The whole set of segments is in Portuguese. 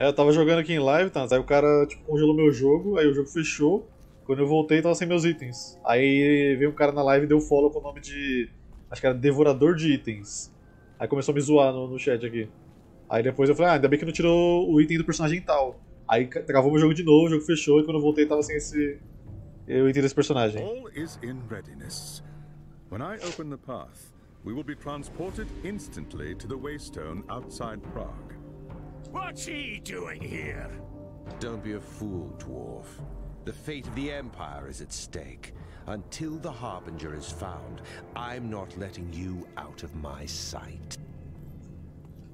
É, eu tava jogando aqui em live, tá? Aí o cara tipo, congelou meu jogo, aí o jogo fechou. Quando eu voltei, tava sem meus itens. Aí veio um cara na live e deu follow com o nome de... acho que era Devorador de Itens. Aí começou a me zoar no chat aqui. Aí depois eu falei, ah, ainda bem que não tirou o item do personagem tal. Aí travou meu jogo de novo, o jogo fechou, e quando eu voltei tava sem esse... o item desse personagem. All is in readiness. When I open the path, we will be transported instantly to the Waystone outside Prague. What's he doing here? Don't be a fool, dwarf. The fate of the Empire is at stake. Until the Harbinger is found, I'm not letting you out of my sight.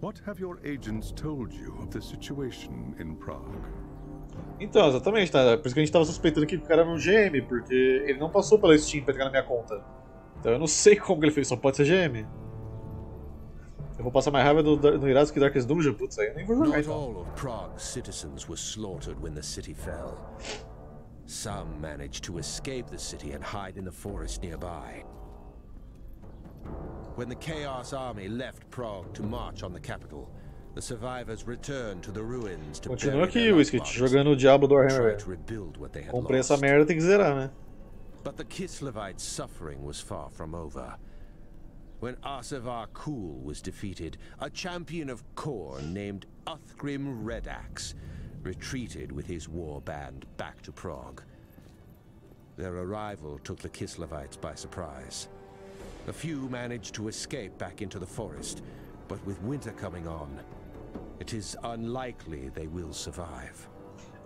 What have your agents told you of the situation in Prague? Então, exatamente, tá? Por isso que a gente tava suspeitando que o cara era um GM, porque ele não passou pela Steam pra entrar na minha conta. Então eu não sei como ele fez, só pode ser GM. Eu vou passar mais raiva do Irasuki Darkest Dungeon, putz, aí eu nem vou jogar então. Not all of Prague's citizens were slaughtered when the city fell. Some managed to escape the city and hide in the forest nearby. When the Chaos Army left Prague to march on the capital, the survivors returned to the ruins to continua aqui, Whiskit, jogando o Diablo do Warhammer. Comprei essa merda, tem que zerar, né? But the Kislevites' suffering was far from over. When Arsavar Kul was defeated, a champion of Khorne named Uthgrim Redaxe retreated with his war band back to Prague. Their arrival took the Kislevites by surprise. A few managed to escape back into the forest, but with winter coming on, it is unlikely they will survive.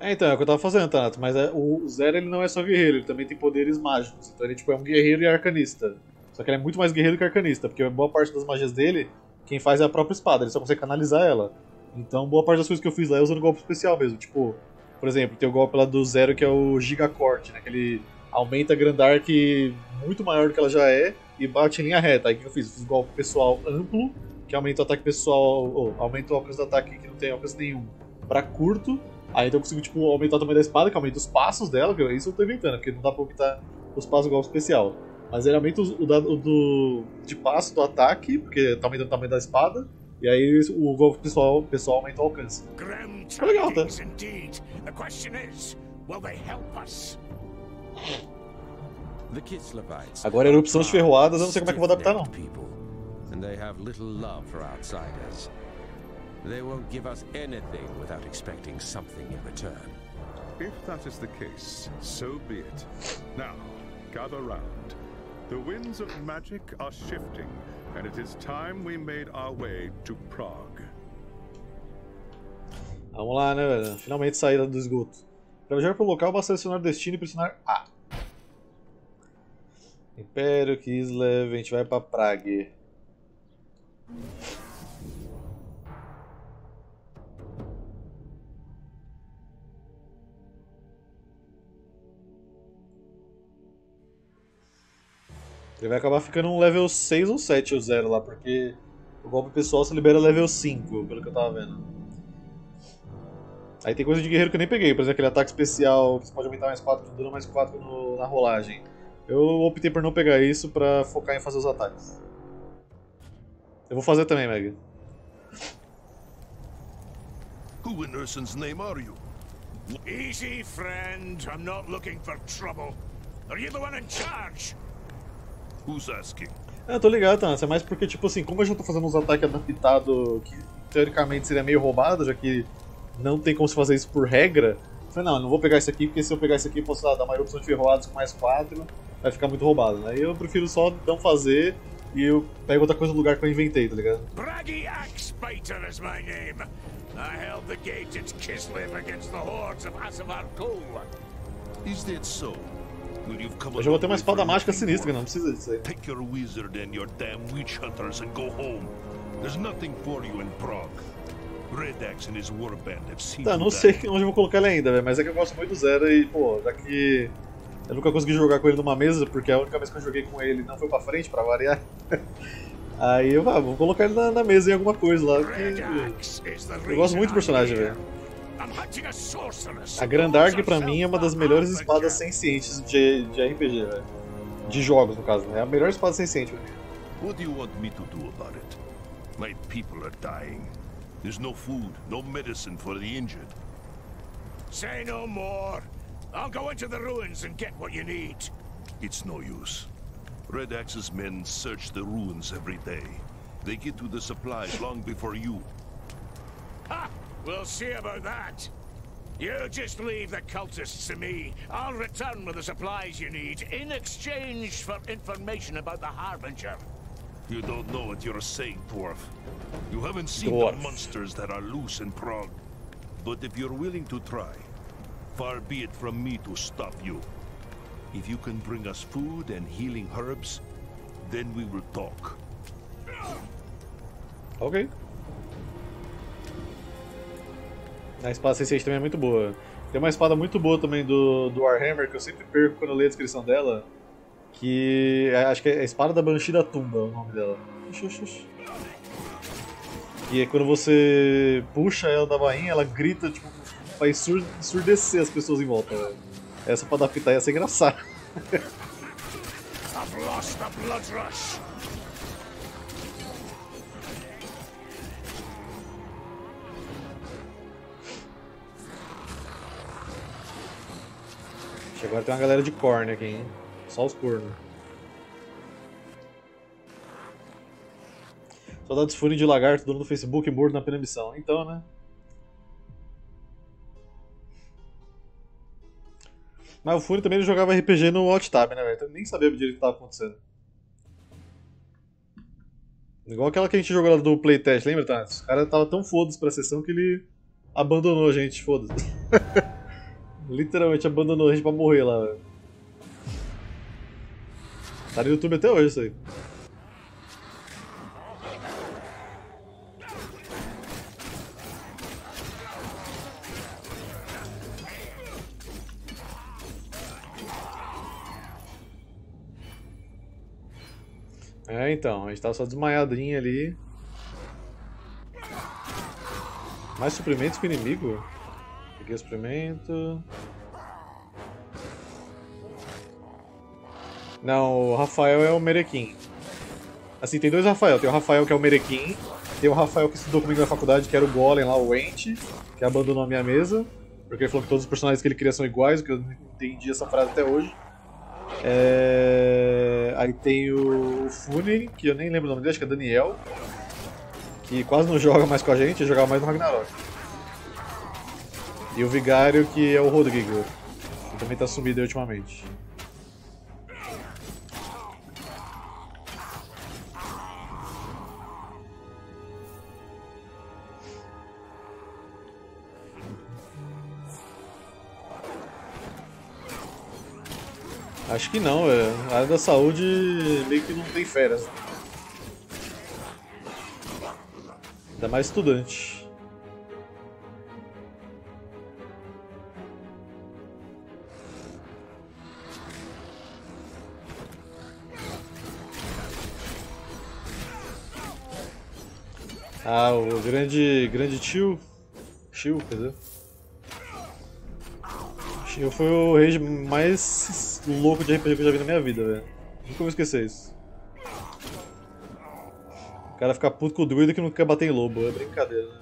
É, então, é o que eu tava fazendo, Thanatos, mas o Zero ele não é só guerreiro, ele também tem poderes mágicos, então ele tipo, é um guerreiro e arcanista. Só que ele é muito mais guerreiro que arcanista, porque boa parte das magias dele, quem faz é a própria espada, ele só consegue canalizar ela. Então boa parte das coisas que eu fiz lá é usando golpe especial mesmo, tipo, por exemplo, tem o golpe lá do Zero que é o Gigacorte, né, que ele aumenta a Grandark muito maior do que ela já é e bate em linha reta. Aí o que eu fiz? Eu fiz golpe pessoal amplo, que aumenta o ataque pessoal, ou aumenta o alcance do ataque que não tem alcance nenhum, pra curto. Aí então eu consigo tipo, aumentar o tamanho da espada, que aumenta os passos dela, que isso eu tô inventando, porque não dá pra aumentar os passos do golpe especial. Mas ele aumenta de passo do ataque, porque tá aumentando o tamanho da espada, e aí o golpe pessoal aumenta o alcance. Ficou legal, tá? Agora erupções ferroadas, eu não sei como é que eu vou adaptar não. They won't give us anything without expecting something in return. If that is the case, so be it. Now, gather round. The winds of magic are shifting, and it is time we made our way to Prague. Vamos lá, né, velho? Finalmente saída do esgoto. Para viajar para o local, basta selecionar o destino e pressionar A. Império, Kislev, a gente vai para Prague. Ele vai acabar ficando um level 6 ou 7 ou 0 lá, porque o golpe pessoal se libera level 5, pelo que eu tava vendo. Aí tem coisa de guerreiro que eu nem peguei, por exemplo, aquele ataque especial que você pode aumentar mais 4, dura mais 4 na rolagem. Eu optei por não pegar isso pra focar em fazer os ataques. Eu vou fazer também, Meg. Who in Urson's name are you? Easy, friend. I'm not looking for trouble. Are you the one in charge? É, tô ligado, Thanatos, é mais porque, tipo assim, como eu já tô fazendo uns ataques adaptados que teoricamente seria meio roubado, já que não tem como se fazer isso por regra, eu falei, não, eu não vou pegar isso aqui, porque se eu pegar isso aqui eu posso dar uma erupção de ferroados com mais 4, vai ficar muito roubado, né? Eu prefiro só não fazer e eu pego outra coisa no lugar que eu inventei, tá ligado? Braggy Axebiter is my name. I held the gate at Kislev against the hordes of Arsavar Kul. Is that so? Eu já vou ter uma espada mágica sinistra, não precisa disso aí. Tá, não sei onde eu vou colocar ele ainda, velho, mas é que eu gosto muito do Zero e, pô, já que eu nunca consegui jogar com ele numa mesa, porque a única vez que eu joguei com ele não foi pra frente, pra variar. Aí eu vou colocar ele na mesa em alguma coisa lá, porque eu gosto muito do personagem, velho. A Grandark pra mim é uma das melhores espadas sencientes de RPG, velho. De jogos, no caso, né? É a melhor espada senciente. O que você quer que eu faça sobre isso? Meus povos estão morrendo. There's no food, no medicine for the injured. Say no more. I'll go into the ruins and get what you need. It's no use. Red Axe's men search the ruins every day. They get to the supplies long before you. Ha! We'll see about that. You just leave the cultists to me. I'll return with the supplies you need in exchange for information about the Harbinger. You don't know what you're saying, dwarf. You haven't seen the monsters that are loose in Prague. But if you're willing to try, far be it from me to stop you. If you can bring us food and healing herbs, then we will talk. Ok. A espada 6-6 também é muito boa. Tem uma espada muito boa também do Warhammer, que eu sempre perco quando eu leio a descrição dela. Que acho que é a espada da Banshee da Tumba é o nome dela. E é quando você puxa ela da bainha, ela grita, tipo, faz surdecer as pessoas em volta. Véio. Essa pra adaptar ia ser engraçada. I've lost the blood rush. Agora tem uma galera de corno aqui, hein? Só os cornos. Soldados Fúria de Lagarto, dono do Facebook, morto na permissão. Então, né? Mas o Fúria também ele jogava RPG no Alt Tab, né, velho? Então, nem sabia direito o que estava acontecendo. Igual aquela que a gente jogou lá do Playtest, lembra, Thanatos? O cara tava tão foda-se pra sessão que ele abandonou a gente, foda-se. Literalmente abandonou a gente pra morrer lá, velho. Tá no YouTube até hoje isso aí. É, então, a gente tava só desmaiadinho ali. Mais suprimentos pro inimigo? Peguei o suprimento. Não, o Rafael é o Merequim. Assim, tem dois Rafael. Tem o Rafael que é o Merequim. Tem o Rafael que estudou comigo na faculdade, que era o Golem lá, o Ent, que abandonou a minha mesa. Porque ele falou que todos os personagens que ele cria são iguais, que eu não entendi essa frase até hoje. Aí tem o Fune, que eu nem lembro o nome dele, acho que é Daniel. Que quase não joga mais com a gente, ele jogava mais no Ragnarok. E o Vigário, que é o Rodrigo, que também tá sumido aí ultimamente. Acho que não, velho. A área da saúde meio que não tem férias. Ainda mais estudante. Ah, o grande tio. Tio, quer dizer. Eu fui o rage mais louco de RPG que eu já vi na minha vida, velho. Nunca vou esquecer isso. O cara fica puto com o druida que não quer bater em lobo, é brincadeira, né?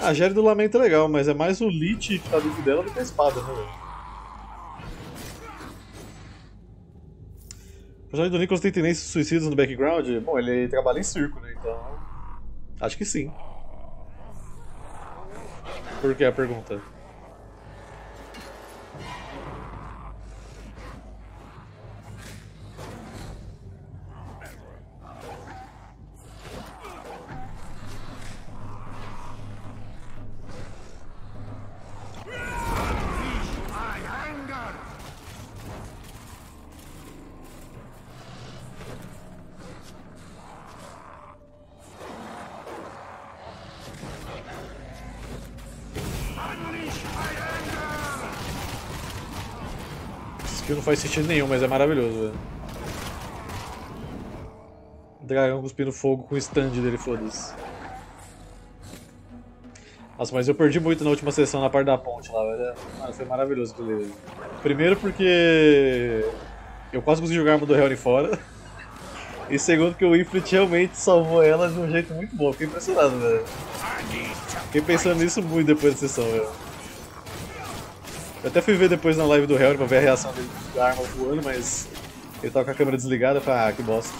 A Géria do Lamento é legal, mas é mais o Lich que tá dentro dela do que a espada, né, velho? O personagem do Nicholas tem tendências suicidas no background? Bom, ele trabalha em circo, né, então... Acho que sim. Por que a pergunta? Não faz sentido nenhum, mas é maravilhoso, velho. dragão cuspindo fogo com o stand dele, foda-se. Nossa, mas eu perdi muito na última sessão na parte da ponte lá, velho. Mano, foi maravilhoso aquilo ali. Primeiro porque eu quase consegui jogar a arma do Helm fora. E segundo que o Ifrit realmente salvou ela de um jeito muito bom. Fiquei impressionado, velho. Fiquei pensando nisso muito depois da sessão, velho. Eu até fui ver depois na live do Helm pra ver a reação dele da arma voando, mas ele tava com a câmera desligada, eu falei, ah, que bosta.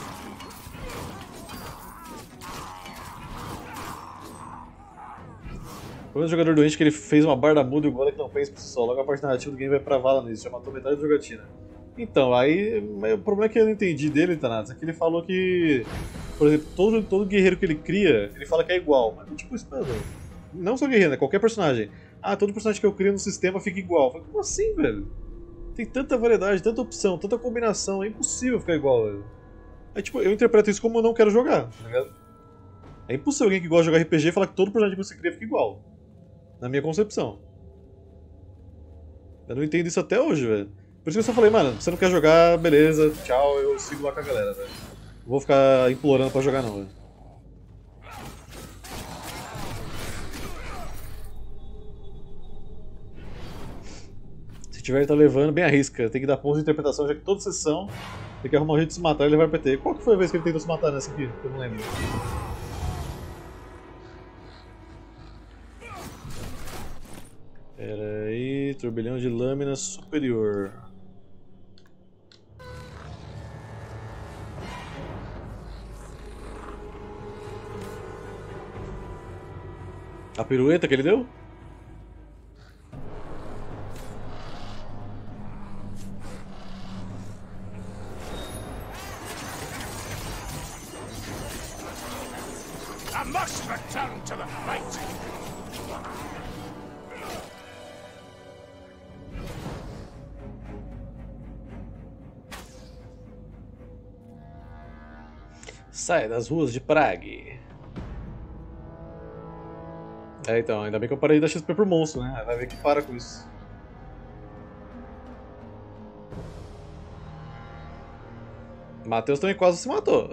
O primeiro jogador doente que ele fez uma barda muda e o Golem não fez por si só. Logo a parte narrativa do game vai pra vala nisso, já matou metade da jogatina. Então, aí o problema é que eu não entendi dele, Thanatos, é que ele falou que, por exemplo, todo guerreiro que ele cria, ele fala que é igual, mas tipo, isso não só guerreiro, né? Qualquer personagem. Ah, todo personagem que eu crio no sistema fica igual. Eu falei, como assim, velho? Tem tanta variedade, tanta opção, tanta combinação, é impossível ficar igual, velho. Aí, tipo, eu interpreto isso como eu não quero jogar, tá ligado? É impossível alguém que gosta de jogar RPG falar que todo personagem que você cria fica igual. Na minha concepção. Eu não entendo isso até hoje, velho. Por isso que eu só falei, mano, você não quer jogar, beleza, tchau, eu sigo lá com a galera, velho. Não vou ficar implorando pra jogar não, velho. Se tiver ele tá levando, bem arrisca. Tem que dar ponto de interpretação, já que toda sessão tem que arrumar um jeito de se matar e levar pra PT. Qual que foi a vez que ele tentou se matar nessa aqui? Eu não lembro. Pera aí, turbilhão de lâmina superior. A pirueta que ele deu? I must return to the fight. Sai das ruas de Prague. É, então, ainda bem que eu parei de dar XP pro monstro, né? Vai ver que para com isso. Matheus também quase se matou.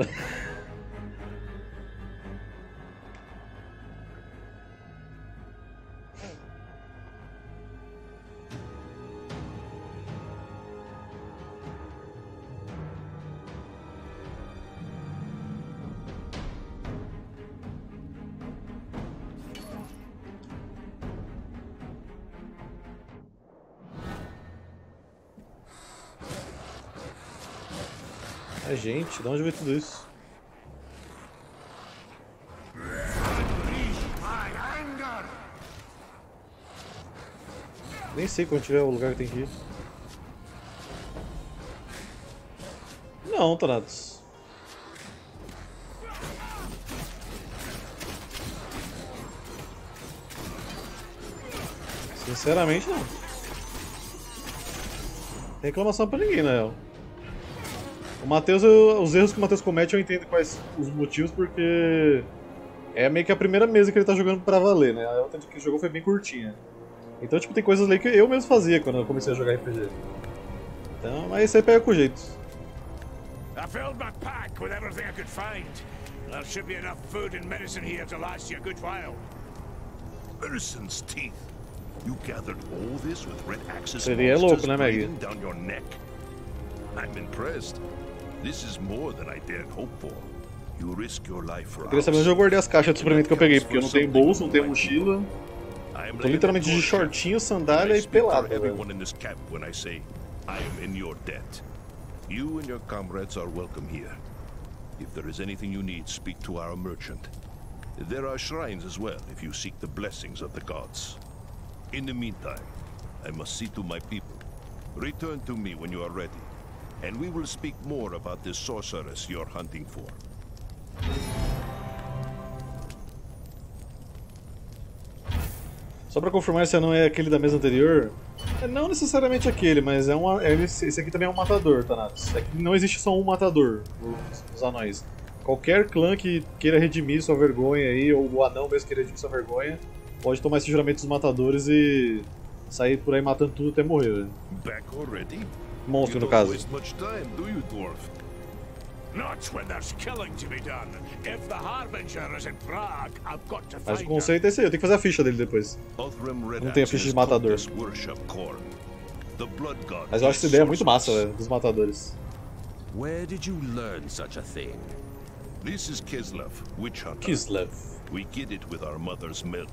Gente, de onde veio tudo isso? Nem sei quando tiver o lugar que tem que ir. Não, Thanatos. Sinceramente, não. Não tem reclamação pra ninguém, né? O Matheus, os erros que o Matheus comete, eu entendo quais os motivos, porque é meio que a primeira mesa que ele tá jogando pra valer, né? A outra que ele jogou foi bem curtinha. Então, tipo, tem coisas ali que eu mesmo fazia quando eu comecei a jogar RPG. Então, mas isso aí pega com jeito. I filled my pack with everything I could find. There should be enough food and medicine here to last you a good while. Medicine's teeth. You gathered all this with red axes. Seria louco, né, Maggie? I'm impressed. This is more than I dared hope for. You risk your life for. Eu queria saber onde eu guardei as caixas de suplemento que eu peguei, porque eu não tenho bolso, não tenho mochila. Eu tô literalmente de shortinho, sandália e pelado. You and your comrades are welcome here. If there is anything you need, speak to our merchant. There are shrines as well if you seek the blessings of the gods. In the meantime, I must see to my people. Return to me when you are ready. And we will speak more about this sorceress you're hunting for. Só pra confirmar se não é aquele da mesa anterior, é não necessariamente aquele, mas é um, esse aqui também é um matador, Thanatos. É que não existe só um matador nos anões. Qualquer clã que queira redimir sua vergonha aí, ou o anão mesmo queira redimir sua vergonha, pode tomar esse juramento dos matadores e sair por aí matando tudo até morrer. Back already? Monstro, no caso. Mas o conceito é esse aí, eu tenho que fazer a ficha dele depois. Não tem a ficha de matador. Mas eu acho essa ideia é muito massa, velho, dos matadores. This is Kislev, witch hunter. Kislev. We get it with our mother's milk.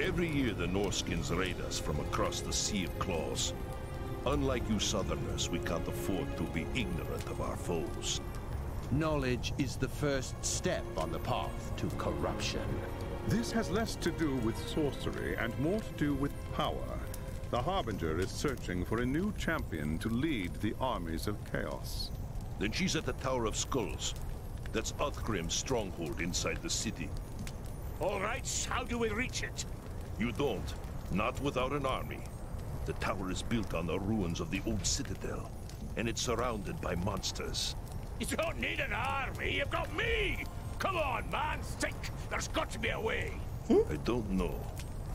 Every year the Norskins raid us from across the Sea of Claws. Unlike you Southerners, we can't afford to be ignorant of our foes. Knowledge is the first step on the path to corruption. This has less to do with sorcery and more to do with power. The Harbinger is searching for a new champion to lead the armies of chaos. Then she's at the Tower of Skulls. That's Uthgrim's stronghold inside the city. All right, how do we reach it? You don't. Not without an army. The tower is built on the ruins of the old citadel, and it's surrounded by monsters. You don't need an army, you've got me! Come on, man, think! There's got to be a way! I don't know.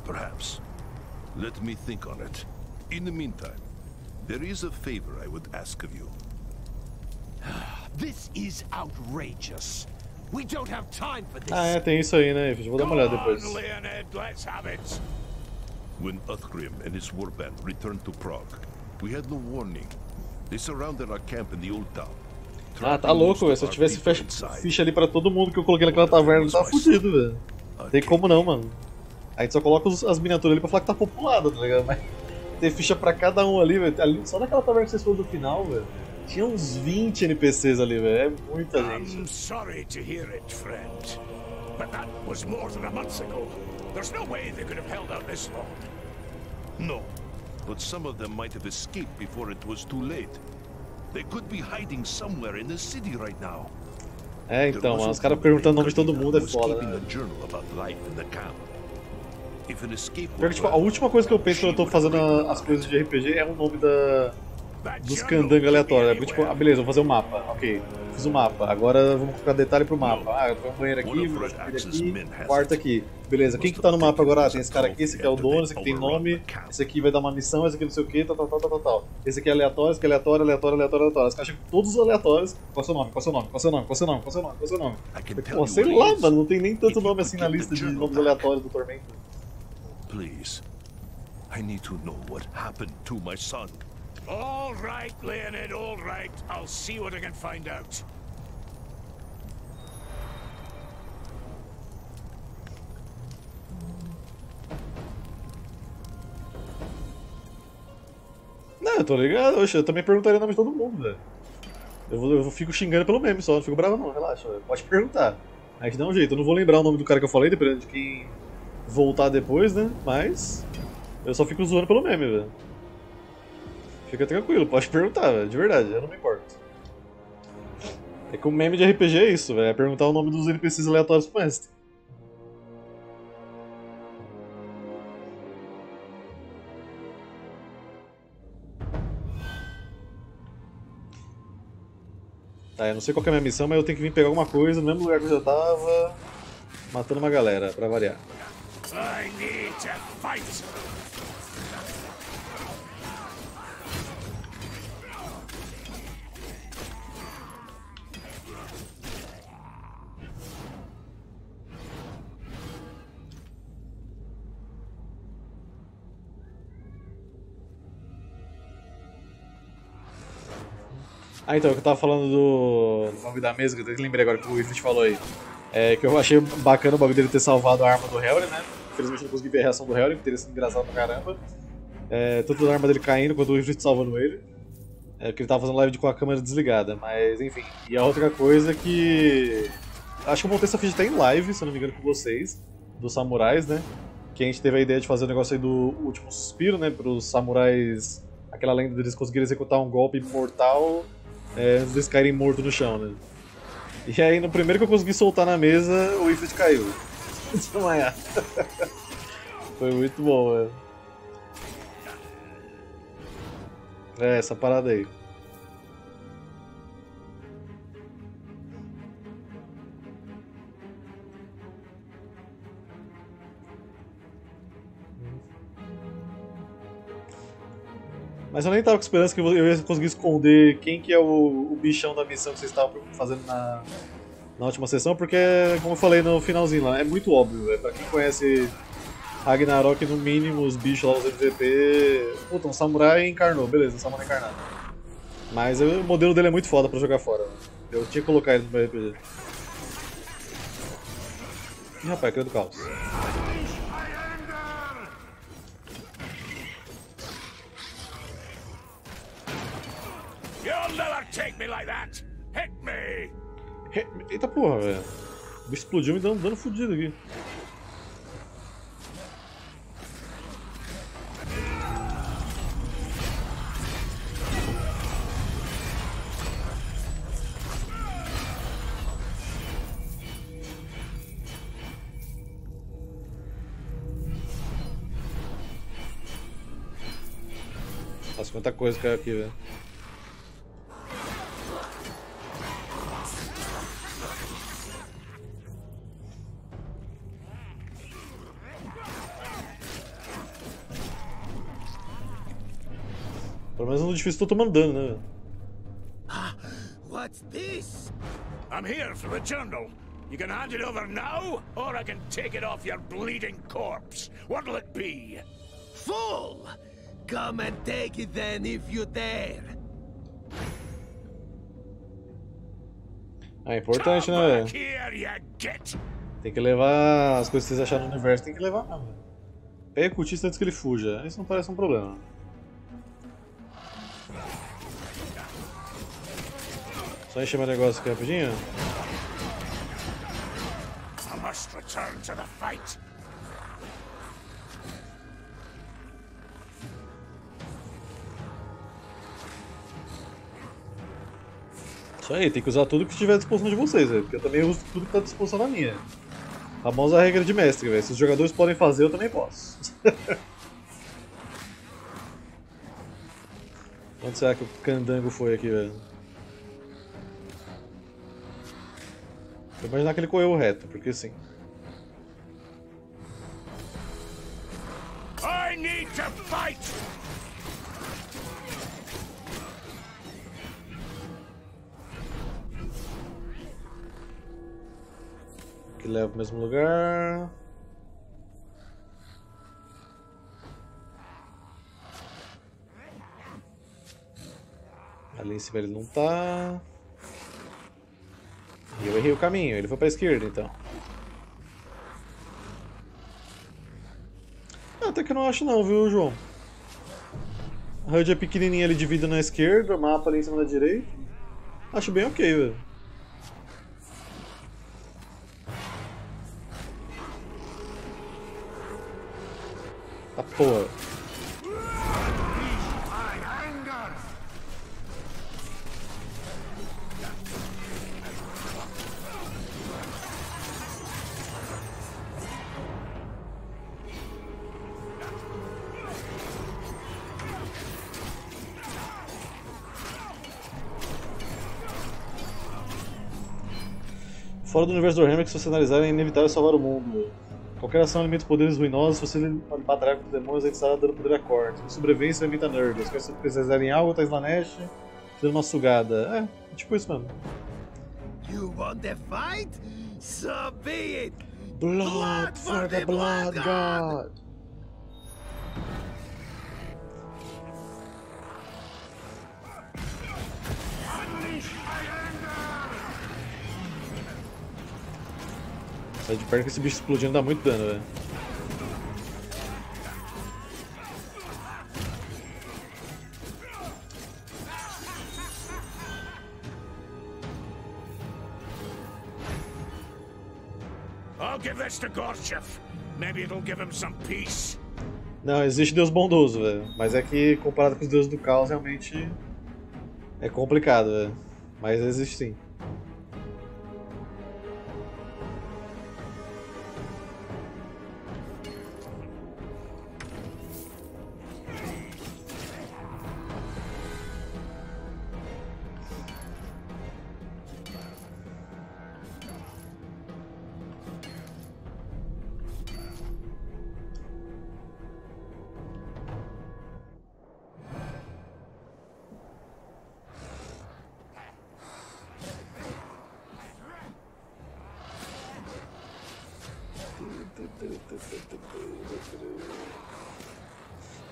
Perhaps. Let me think on it. In the meantime, there is a favor I would ask of you. This is outrageous. We don't have time for this. Ah, é, tem isso aí, né? Vou dar uma olhada depois. When Uthgrim and his warband returned to Prague, we had no warning. They surrounded our camp in the old town. Ah, tá louco, velho. Se eu tivesse ficha ali pra todo mundo que eu coloquei naquela taverna, eu tava fudido, velho. Não tem como não, mano. A gente só coloca as miniaturas ali pra falar que tá populado, tá ligado? Mas tem ficha pra cada um ali, velho. Só naquela taverna que vocês foram do final, velho. Tinha uns 20 NPCs ali, velho. É muita gente. I'm sorry to hear it, friend. But that was more than a month ago. There's no way they could have held out this long. No. But some of them might have escaped before it was too late. They could be hiding somewhere in the city right now. É, então, mano, os caras perguntando o nome de todo mundo é foda, né? Porque, tipo, a última coisa que eu penso quando eu tô fazendo as coisas de RPG é o nome dos candangos aleatórios, né? Tipo, ah, beleza, vou fazer um mapa, ok, fiz o mapa, agora vamos colocar detalhe pro mapa, ah, tem um banheiro aqui, um quarto aqui, beleza, quem que tá no mapa agora? Ah, tem esse cara aqui, esse aqui é o dono, esse aqui tem nome, esse aqui vai dar uma missão, esse aqui não sei o que, tal, tal, tal, tal, tal, esse aqui é aleatório, esse aqui é aleatório, aleatório, aleatório, aleatório, os caras chegam todos os aleatórios, qual é o seu nome, qual é o seu nome, qual é o seu nome, qual é o seu nome, qual é o seu nome, qual é o seu nome, pô, sei lá, mano, não tem nem tanto nome assim na lista de nomes aleatórios do Tormento. Please, I need to know what happened to my son. All right, Leonid, all right. I'll see what I can find out. Não, eu tô ligado. Oxe, eu também perguntaria o nome de todo mundo, velho. Eu fico xingando pelo meme só, não fico bravo não, relaxa. Pode perguntar. A gente dá um jeito. Eu não vou lembrar o nome do cara que eu falei, dependendo de quem voltar depois, né? Mas eu só fico zoando pelo meme, velho. Fica tranquilo, pode perguntar, véio, de verdade, eu não me importo. É que o meme de RPG é isso, velho, é perguntar o nome dos NPCs aleatórios pro mestre. Tá, eu não sei qual que é a minha missão, mas eu tenho que vir pegar alguma coisa no mesmo lugar que eu já tava, matando uma galera, pra variar. I need to fight. Ah, então, eu tava falando do bagulho da mesa, que eu lembrei agora que o Ifrit falou aí. É que eu achei bacana o bagulho dele ter salvado a arma do Helry, né? Infelizmente eu não consegui ver a reação do Helry, que teria sido engraçado pra caramba. É, tanto a arma dele caindo quanto o Ifrit salvando ele. É porque ele tava fazendo live com a câmera desligada, mas enfim. E a outra coisa que... acho que eu montei essa ficha até em live, se eu não me engano, com vocês, dos samurais, né? Que a gente teve a ideia de fazer o negócio aí do Último Suspiro, né? Pros samurais, aquela lenda deles conseguirem executar um golpe mortal. É, eles caírem morto no chão, né? E aí, no primeiro que eu consegui soltar na mesa, o Ifrit caiu. Desmaiado. Foi muito bom, velho. É, essa parada aí. Mas eu nem tava com esperança que eu ia conseguir esconder quem que é o bichão da missão que vocês estavam fazendo na última sessão, porque, como eu falei no finalzinho lá, é muito óbvio, véio. Pra quem conhece Ragnarok, no mínimo, os bichos lá, os MVP... Puta, um samurai encarnou, beleza, um samurai encarnado. Mas o modelo dele é muito foda pra jogar fora, véio. Eu tinha que colocar ele no meu RPG. Ih, rapaz, criou do caos. You'll never take me like that! Hit me! Eita porra, velho. O bicho explodiu me dando um dano fudido aqui. Nossa, quanta coisa caiu aqui, velho. Pelo menos no difícil eu tô tomando dano, né? Ah, what's this? I'm here for a journal. You can hand it over now, or I can take it off your bleeding corpse. What'll it be? Fool! Come and take it then if you dare. É importante, né, velho? Tem que levar as coisas que vocês acharam no universo, tem que levar, velho. Pega o cultista antes que ele fuja. Isso não parece um problema. Só encher meu negócio aqui rapidinho. Isso aí, tem que usar tudo que estiver à disposição de vocês, véio, porque eu também uso tudo que está à disposição da minha. A famosa regra de mestre, véio. Se os jogadores podem fazer, eu também posso. Onde será que o candango foi aqui, velho? Vou imaginar que ele correu reto, porque sim. I need to fight. Que leva pro mesmo lugar. Ali em cima ele não tá. E eu errei o caminho, ele foi pra esquerda então. Ah, até que eu não acho não, viu, João? A HUD é pequenininha, ele divide na esquerda, o mapa ali em cima da direita. Acho bem ok, velho. Tá porra. Fora do universo do Warhammer, que se você analisar, é inevitável salvar o mundo. Qualquer ação alimenta poderes ruinosos, se você batalhar contra demônios, aí estará dando poder a corte. Sobrevivência alimenta nerds. Se você precisar em algo, tá Slanesh, dando uma sugada. É, tipo isso mesmo. You want the fight? So be it! Blood for the Blood God! Sai de perto que esse bicho explodindo dá muito dano, velho. Não, existe Deus bondoso, velho. Mas é que comparado com os deuses do caos, realmente é complicado, velho. Mas existe sim.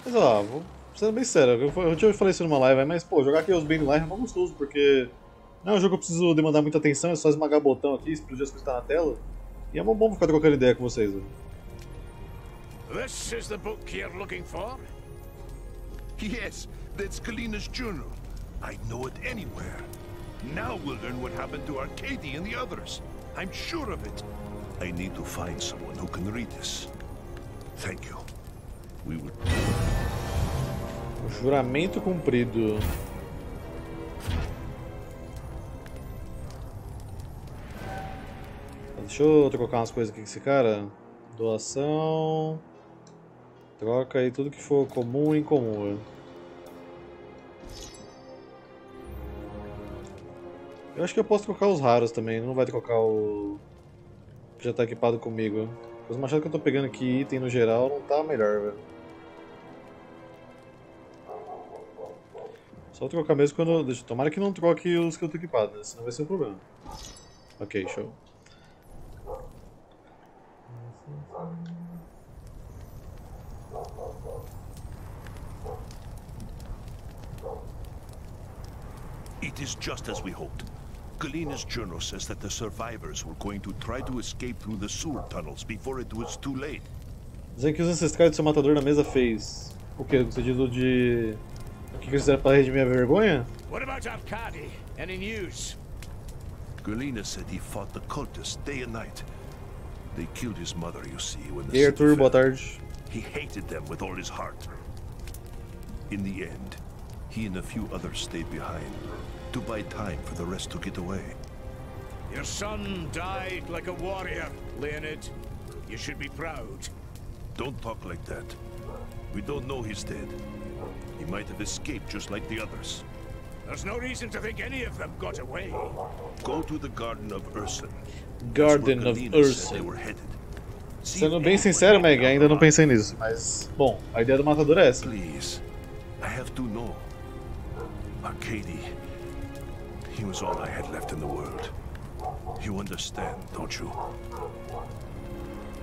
Mas ó, vou sendo bem sério, eu falei isso numa live, mas pô, jogar Chaos Bane live é mó gostoso, porque não é um jogo que eu preciso demandar muita atenção, é só esmagar o botão aqui, explodir as coisas que tá na tela. E é mó bom ficar trocando ideia com vocês. This is the book you're looking for? Yes, that's Kalina's journal. I'd know it anywhere. Now we'll learn what happened to Arcady and the others. I'm sure of it. I need to find someone who can read this. Thank you. We will... O juramento cumprido. Deixa eu trocar umas coisas aqui com esse cara. Doação... Troca aí tudo que for comum e incomum. Eu acho que eu posso trocar os raros também, não vai trocar o... que já tá equipado comigo. Os machados que eu tô pegando aqui, item no geral, não tá melhor, velho. Só trocar mesmo quando... Deixa... Tomara que não troque os que eu tô equipado, né? Senão vai ser um problema. Ok, show. It is just as we hoped. Kalina's journal says that the survivors were going to try to escape through the sewer tunnels before it was too late. Dizem que os ancestrais do seu matador na mesa fez. O que? Você diz o de. O que eles fizeram para redimir a vergonha? What about Arcady? Any news? Kalina said he fought the cultists day and night. They killed his mother, you see, when the Arthur, boa tarde. He hated them with all his heart. In the end, he and a few others stayed behind. To buy time for the rest to get away. Your son died like a warrior, Leonid. You should be proud. Don't talk like that. We don't know he's dead. He might have escaped just like the others. There's no reason to think any of them got away. Go to the Garden of Ursin. Garden of Ursin. Sendo bem sincero, Meg, ainda não pensei nisso, mas bom, a ideia do matador é essa. Please, I have to know. Arcady. He was all I had left in the world. You understand, don't you?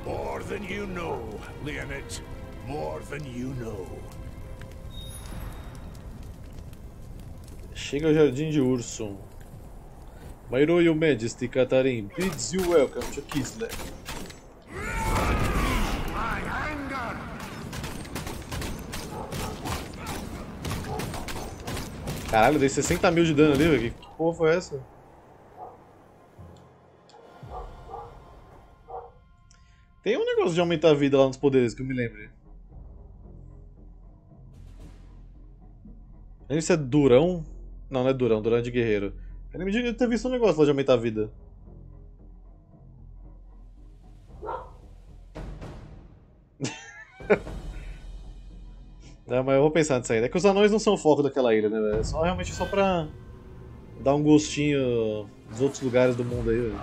More than you know, Leonid. More than you know. Chega ao Jardim de Urso. My Royal Majesty Katarin bids you welcome to Kislev. Caralho, dei 60 mil de dano ali, velho. Que porra foi essa? Tem um negócio de aumentar a vida lá nos poderes, que eu me lembre. Isso é durão? Não, não é durão, durão é de guerreiro. Eu lembro de ter visto um negócio lá de aumentar a vida. Não, mas eu vou pensar nisso aí. É que os anões não são o foco daquela ilha, né, velho? É só, realmente só pra dar um gostinho dos outros lugares do mundo aí, velho.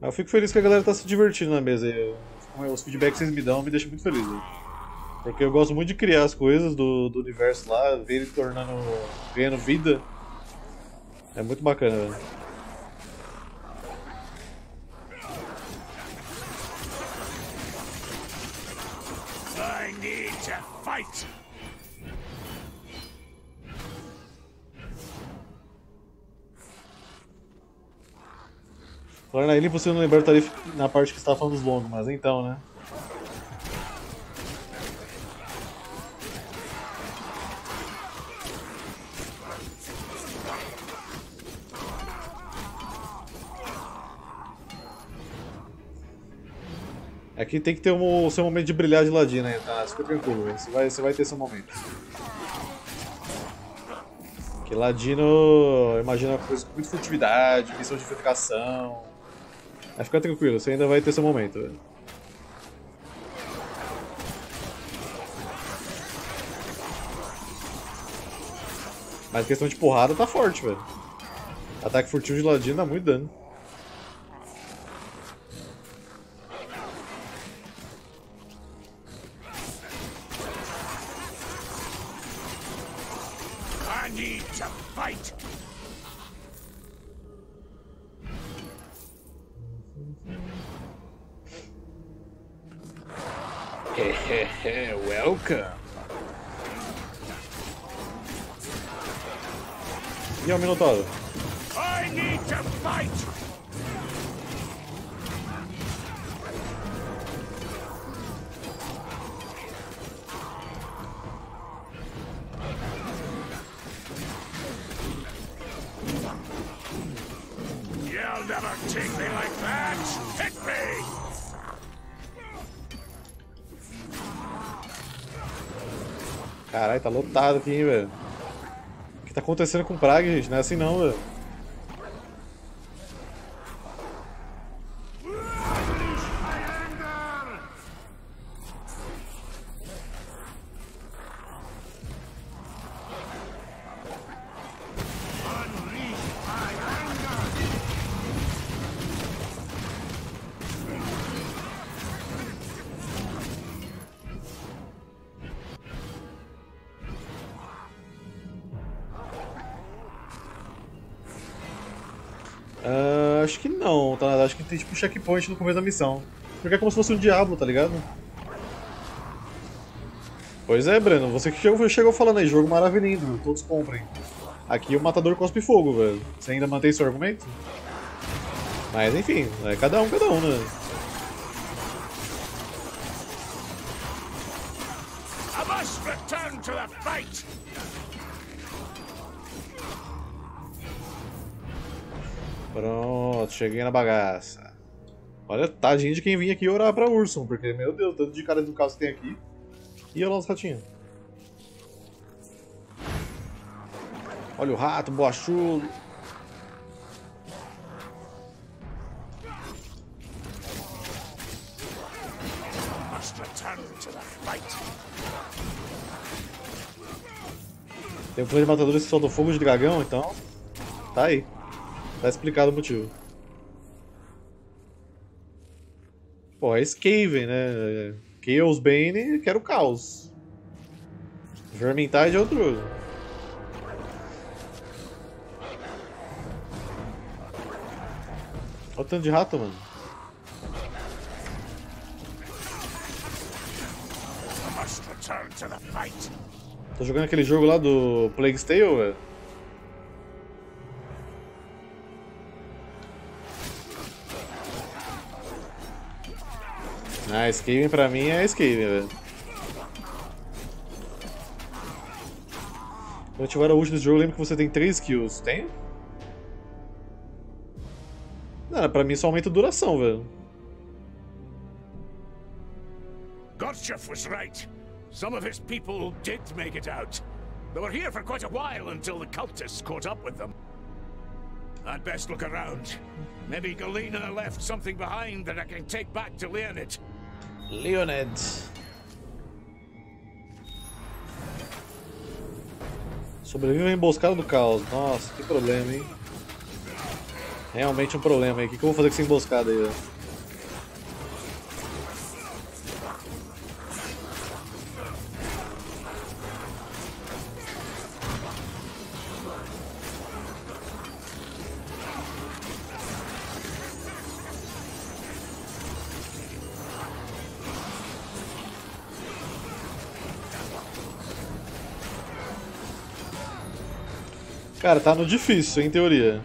Mas eu fico feliz que a galera tá se divertindo na mesa aí. Os feedbacks que vocês me dão me deixam muito feliz, velho. Porque eu gosto muito de criar as coisas do universo lá, ver ele tornando, ganhando vida. É muito bacana, velho. I need to fight. Falando aí, você não lembra na parte que você estava falando dos longos, mas então, né? Aqui tem que ter o seu momento de brilhar de ladino aí, tá? Fica tranquilo, velho. Você vai ter seu momento. Que ladino imagina coisas com muita furtividade, missão de infiltração. Mas fica tranquilo, você ainda vai ter seu momento, velho. Mas questão de porrada tá forte, velho. Ataque furtivo de ladino dá muito dano. I need to fight. Welcome. E o Minotauro? I need to fight. Caralho, tá lotado aqui, hein, velho. O que tá acontecendo com praga, gente? Não é assim não, velho. Acho que não, tá? Acho que tem tipo um checkpoint no começo da missão. Porque é como se fosse um Diablo, tá ligado? Pois é, Breno, você que chegou falando aí, jogo maravilhoso, todos comprem. Aqui o matador cospe fogo, velho. Você ainda mantém seu argumento? Mas enfim, é cada um, né? I must return to the fight. Pronto, cheguei na bagaça. Olha, tadinho de quem vinha aqui orar pra Urson, porque, meu Deus, tanto de cara do caos que tem aqui. E olha lá os ratinhos. Olha o rato, boachulo. Tem um clã de matadores que soltam fogo de dragão, então. Tá aí. Tá explicado o motivo. Pô, é Skaven, né? Chaosbane, quero o caos. Vermintide é outro. Olha o tanto de rato, mano. Tô jogando aquele jogo lá do Plague's Tale, velho. Ah, Skaven pra mim é Skaven, velho. Quando ativar a ult do jogo, lembro que você tem 3 kills. Tem? Não, pra mim só aumenta a duração, velho. Gorchev was right. Some of his people did make it out. They were here for quite a while until the cultists caught up with them. I'd best look around. Maybe Galena left something behind that I can take back to Leonid. Leonid. Sobrevive à emboscada do caos. Nossa, que problema, hein? Realmente um problema, hein? O que eu vou fazer com essa emboscada aí, velho? Cara, tá no difícil, em teoria.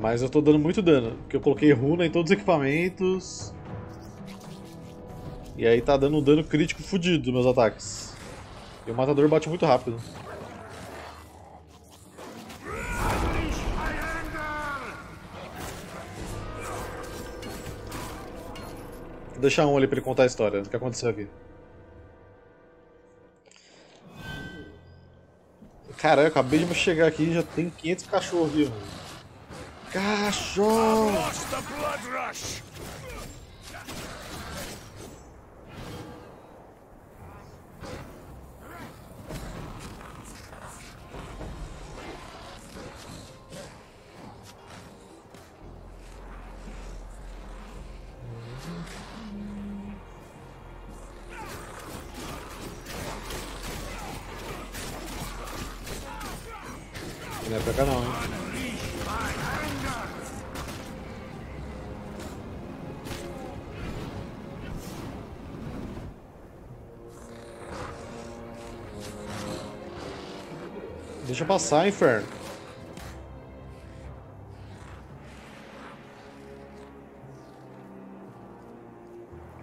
Mas eu tô dando muito dano, porque eu coloquei runa em todos os equipamentos. E aí tá dando um dano crítico fudido dos meus ataques. E o matador bate muito rápido. Vou deixar um ali pra ele contar a história do que aconteceu aqui. Caralho, eu acabei de chegar aqui e já tem 500 cachorros aqui, mano. Cachorro! Não é pra cá não, hein? Deixa eu passar, inferno.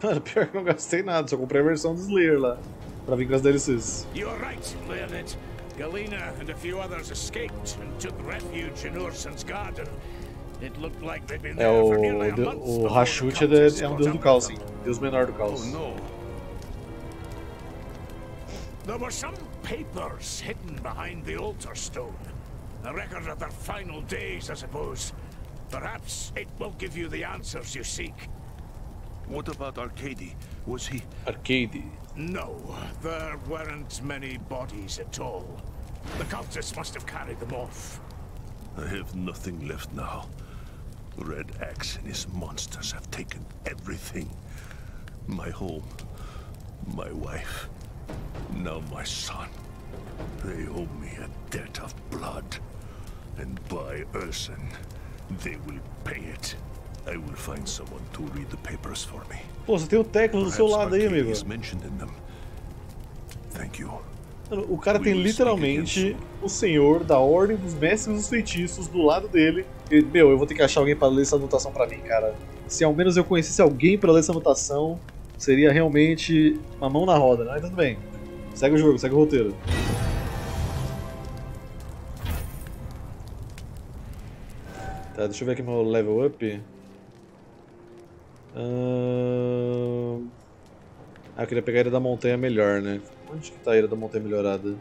Mano, pior que eu não gastei nada, só comprei a versão do Slayer lá, pra vir com as DLCs. You're right, Leonid. Galena and a few others escaped and took refuge in Urson's garden. It looked like they've been there for nearly a month. O Rashut é um deus do caos, sim. Deus menor do caos. There were some papers hidden behind the altar stone. A record of their final days, I suppose. Perhaps it will give you the answers you seek. What about Arcady? Was he... Arcady? No, there weren't many bodies at all. The cultists must have carried them off. I have nothing left now. Red Axe and his monsters have taken everything. My home, my wife. Now, my son, they owe me a debt of blood, and by Urson, they will pay it. I will find someone to read the papers for me. Pô, você tem o Teclas do seu lado aí, amigo. Thank you. O cara tem literalmente o senhor da ordem dos mestres dos feitiços do lado dele. E, meu, eu vou ter que achar alguém para ler essa anotação para mim, cara. Se ao menos eu conhecesse alguém para ler essa anotação, seria realmente uma mão na roda, né? Mas tudo bem. Segue o jogo, segue o roteiro. Tá, deixa eu ver aqui meu level up. Ah, eu queria pegar a Ilha da Montanha melhor, né? Onde que tá a Ilha da Montanha melhorada?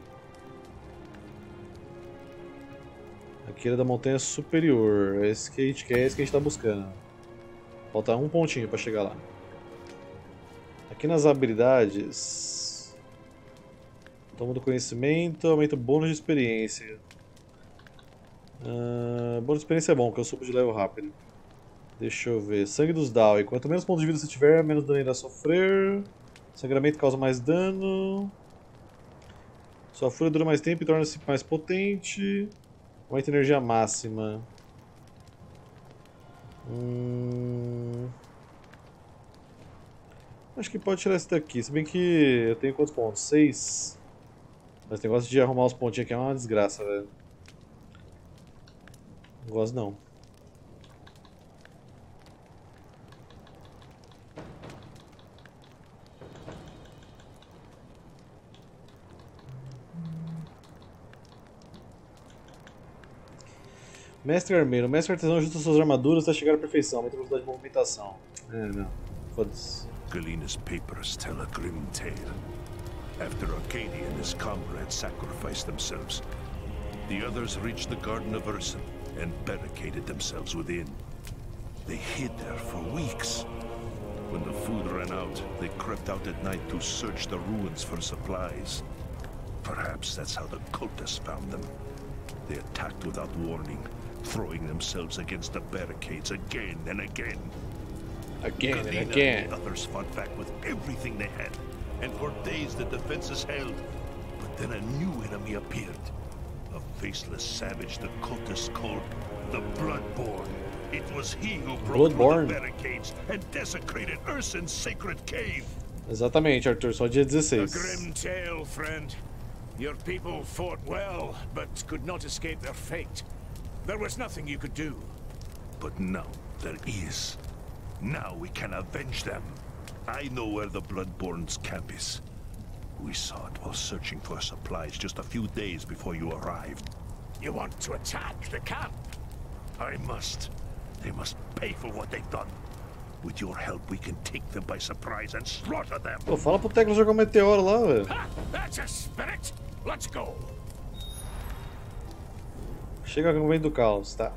Aqui a Ilha da Montanha superior. É esse que a gente quer, é esse que a gente tá buscando. Falta um pontinho pra chegar lá. Aqui nas habilidades, toma do conhecimento, aumenta o bônus de experiência. Bônus de experiência é bom, porque eu subo de level rápido. Deixa eu ver, sangue dos Dawi. Quanto menos pontos de vida você tiver, menos dano irá sofrer. Sangramento causa mais dano. Sua fúria dura mais tempo e torna-se mais potente. Aumenta energia máxima. Acho que pode tirar esse daqui, se bem que eu tenho quantos pontos? 6. Mas tem negócio de arrumar os pontinhos aqui é uma desgraça, velho. Não gosto não. Mestre Armeiro, mestre artesão ajusta suas armaduras até chegar à perfeição, aumenta a velocidade de movimentação. É, não. Foda-se. Galena's papers tell a grim tale. After Arcady and his comrades sacrificed themselves, the others reached the Garden of Urson and barricaded themselves within. They hid there for weeks. When the food ran out, they crept out at night to search the ruins for supplies. Perhaps that's how the cultists found them. They attacked without warning, throwing themselves against the barricades again and again. Again and again. The others fought back with everything they had, and for days the defenses held. But then a new enemy appeared, a faceless savage the cultists called the Bloodborne. It was he who broke through the barricades and desecrated Urson's sacred cave. Exatamente, Arthur. Só dia 16. A grim tale, friend. Your people fought well, but could not escape their fate. There was nothing you could do. But now there is. Now we can avenge them. I know where the Bloodborne's camp is. We saw it while searching for supplies just a few days before you arrived. You want to attack the camp? I must. They must pay for what they've done. With your help, we can take them by surprise and slaughter them. Pô, fala pro Teclas jogar um meteoro lá, velho. That's a spirit. Let's go. Chega com o meio do caos, tá?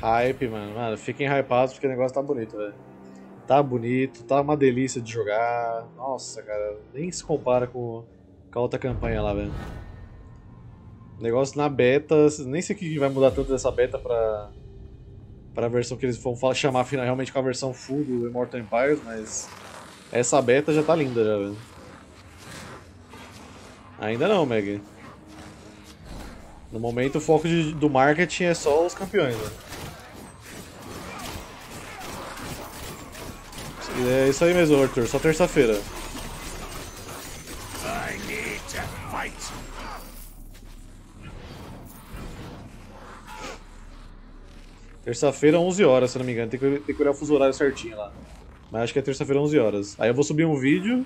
Hype, mano. Mano, fiquem hypados porque o negócio tá bonito, velho. Tá bonito, tá uma delícia de jogar. Nossa, cara, nem se compara com a outra campanha lá, velho. Negócio na beta, nem sei o que vai mudar tanto dessa beta pra versão que eles vão chamar finalmente com a versão full do Immortal Empires, mas essa beta já tá linda, já, velho. Ainda não, Meg. No momento o foco do marketing é só os campeões, velho. É isso aí mesmo, Arthur, só terça-feira. Terça-feira, 11 horas, se não me engano. Tem que olhar o fuso horário certinho lá. Mas acho que é terça-feira, 11 horas. Aí eu vou subir um vídeo,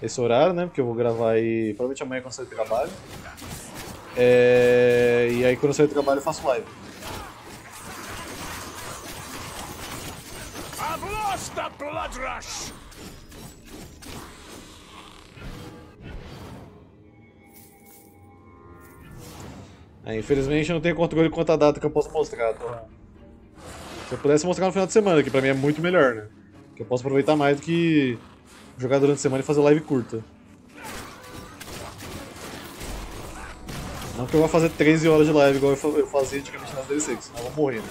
esse horário, né? Porque eu vou gravar aí, provavelmente amanhã quando sair do trabalho. E aí quando eu sair do trabalho eu faço live. The blood rush. É, infelizmente eu não tenho controle quanto a data que eu posso mostrar. Se eu pudesse mostrar no final de semana, que pra mim é muito melhor, né? Que eu posso aproveitar mais do que jogar durante a semana e fazer live curta. Não que eu vá fazer 13 horas de live igual eu fazia antigamente nas DLC, senão eu vou morrer, né?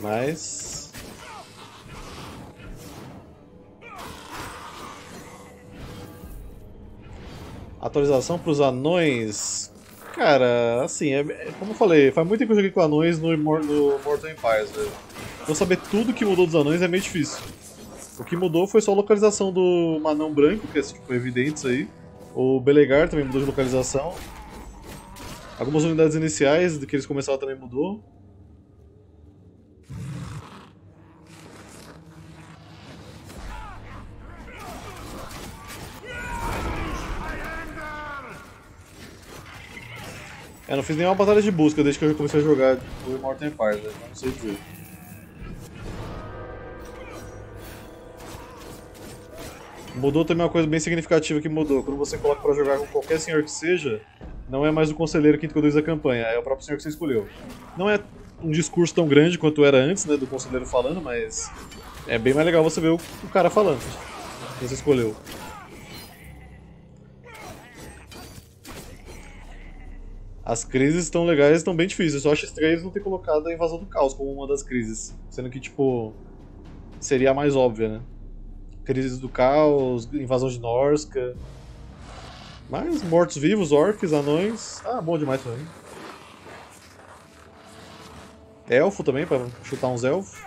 Mas... atualização para os anões, cara, assim, como eu falei, faz muito tempo que eu joguei com anões no Immortal Empires, velho. Então saber tudo que mudou dos anões é meio difícil. O que mudou foi só a localização do Manão Branco, que é tipo, evidente isso aí. O Belegar também mudou de localização. Algumas unidades iniciais do que eles começaram também mudou. Eu não fiz nenhuma batalha de busca desde que eu comecei a jogar o Immortal Empires, né? Não sei dizer. Mudou também uma coisa bem significativa que mudou. Quando você coloca pra jogar com qualquer senhor que seja, não é mais o conselheiro que introduz a campanha, é o próprio senhor que você escolheu. Não é um discurso tão grande quanto era antes, né, do conselheiro falando, mas é bem mais legal você ver o cara falando que você escolheu. As crises estão legais, estão bem difíceis. Eu só acho estranho não ter colocado a invasão do caos como uma das crises. Sendo que, tipo, seria a mais óbvia, né? Crises do caos, invasão de Norska. Mas mortos-vivos, orcs, anões... ah, bom demais também. Elfo também, pra chutar uns elfos.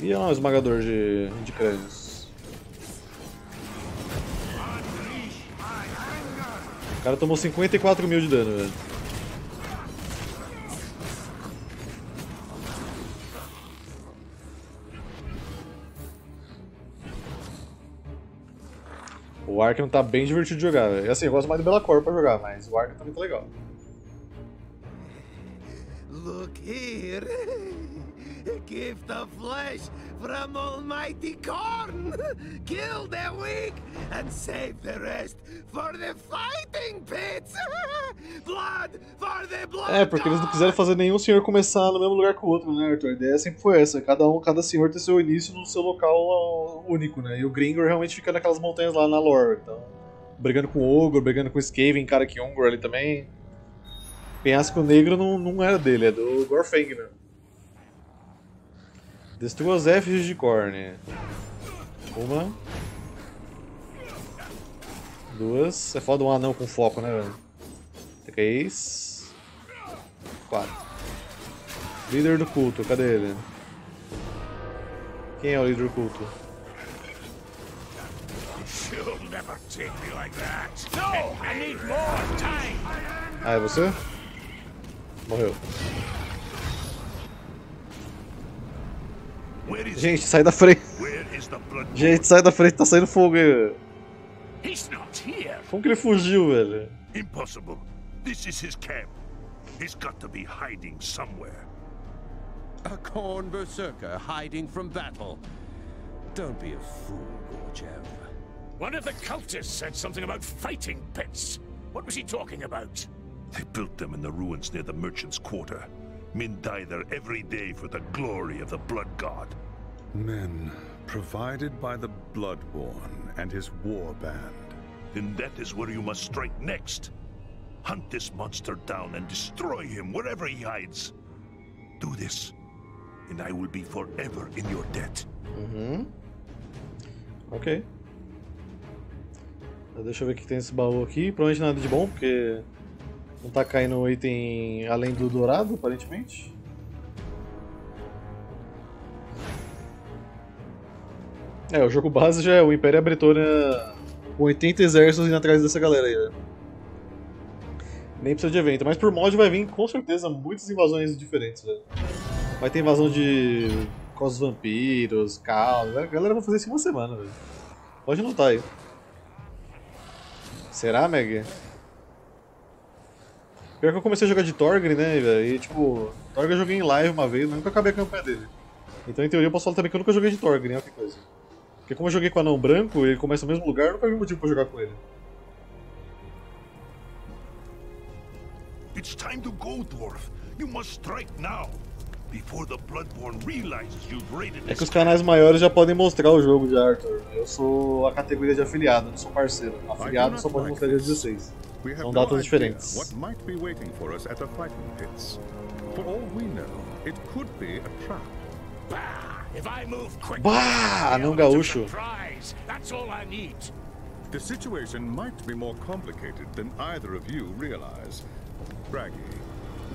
E é um esmagador de crânios. O cara tomou 54 mil de dano, velho. O Arkham tá bem divertido de jogar, velho. Assim, eu gosto mais do Belacor pra jogar, mas o Arkham também tá legal. Look here. Give the flesh from almighty corn. Kill the weak and save the rest for the fighting pits. Blood for the blood. É, porque eles não quiseram fazer nenhum senhor começar no mesmo lugar que o outro, né, Arthur? A ideia sempre foi essa, cada senhor ter seu início no seu local único, né? E o Gringor realmente fica naquelas montanhas lá na lore, então, brigando com o Ogre, brigando com o Skaven, cara que Ongor ali também. Penhasco Negro não era dele, é do Gorfang, né? Destrua as efes de Korn. Uma. Duas. É foda um anão com foco, né, velho? 3. 4. Líder do culto, cadê ele? Quem é o líder do culto? Ah, é você? Morreu. Gente, sai da frente. Gente, sai da frente, tá saindo fogo aí. Como que ele fugiu, velho? Impossible. This is his camp. He's got to be hiding somewhere. A Khorne berserker hiding from battle. Don't be a fool, Gorgev. One of the cultists said something about fighting pits. What was he talking about? They built them in the ruins near the merchant's quarter. Men die there every day for the glory of the Blood God. Men provided by the Bloodborne and his warband. Then that is where you must strike next. Hunt this monster down and destroy him wherever he hides. Do this, and I will be forever in your debt. Ok. Deixa eu ver o que tem nesse baú aqui. Provavelmente nada de bom, porque não tá caindo item além do dourado, aparentemente. É, o jogo base já é o Império Bretônia com 80 exércitos indo atrás dessa galera aí, né? Nem precisa de evento, mas por mod vai vir com certeza muitas invasões diferentes, velho. Vai ter invasão de cosmos vampiros, caos, a galera vai fazer isso em uma semana, velho. Pode anotar aí. Será, Meg? Pior que eu comecei a jogar de Torgrim, né, velho, e tipo, Torgrim eu joguei em live uma vez, mas nunca acabei a campanha dele. Então em teoria eu posso falar também que eu nunca joguei de Torgrim, olha que coisa. Porque como eu joguei com o Anão Branco, ele começa no mesmo lugar, eu nunca vi motivo pra jogar com ele. It's time to go, dwarf. You must strike now, before the Bloodborne realizes you've raided. É que os canais maiores já podem mostrar o jogo de Arthur. Eu sou a categoria de afiliado, não sou parceiro. Afiliado só pode mostrar dia 16. São datas diferentes. What might be waiting for us at the fighting pits? For all we know, it could be a trap. Bah, não gaúcho. That's all I need. The situation might be more complicated than either of you realize. Braggy,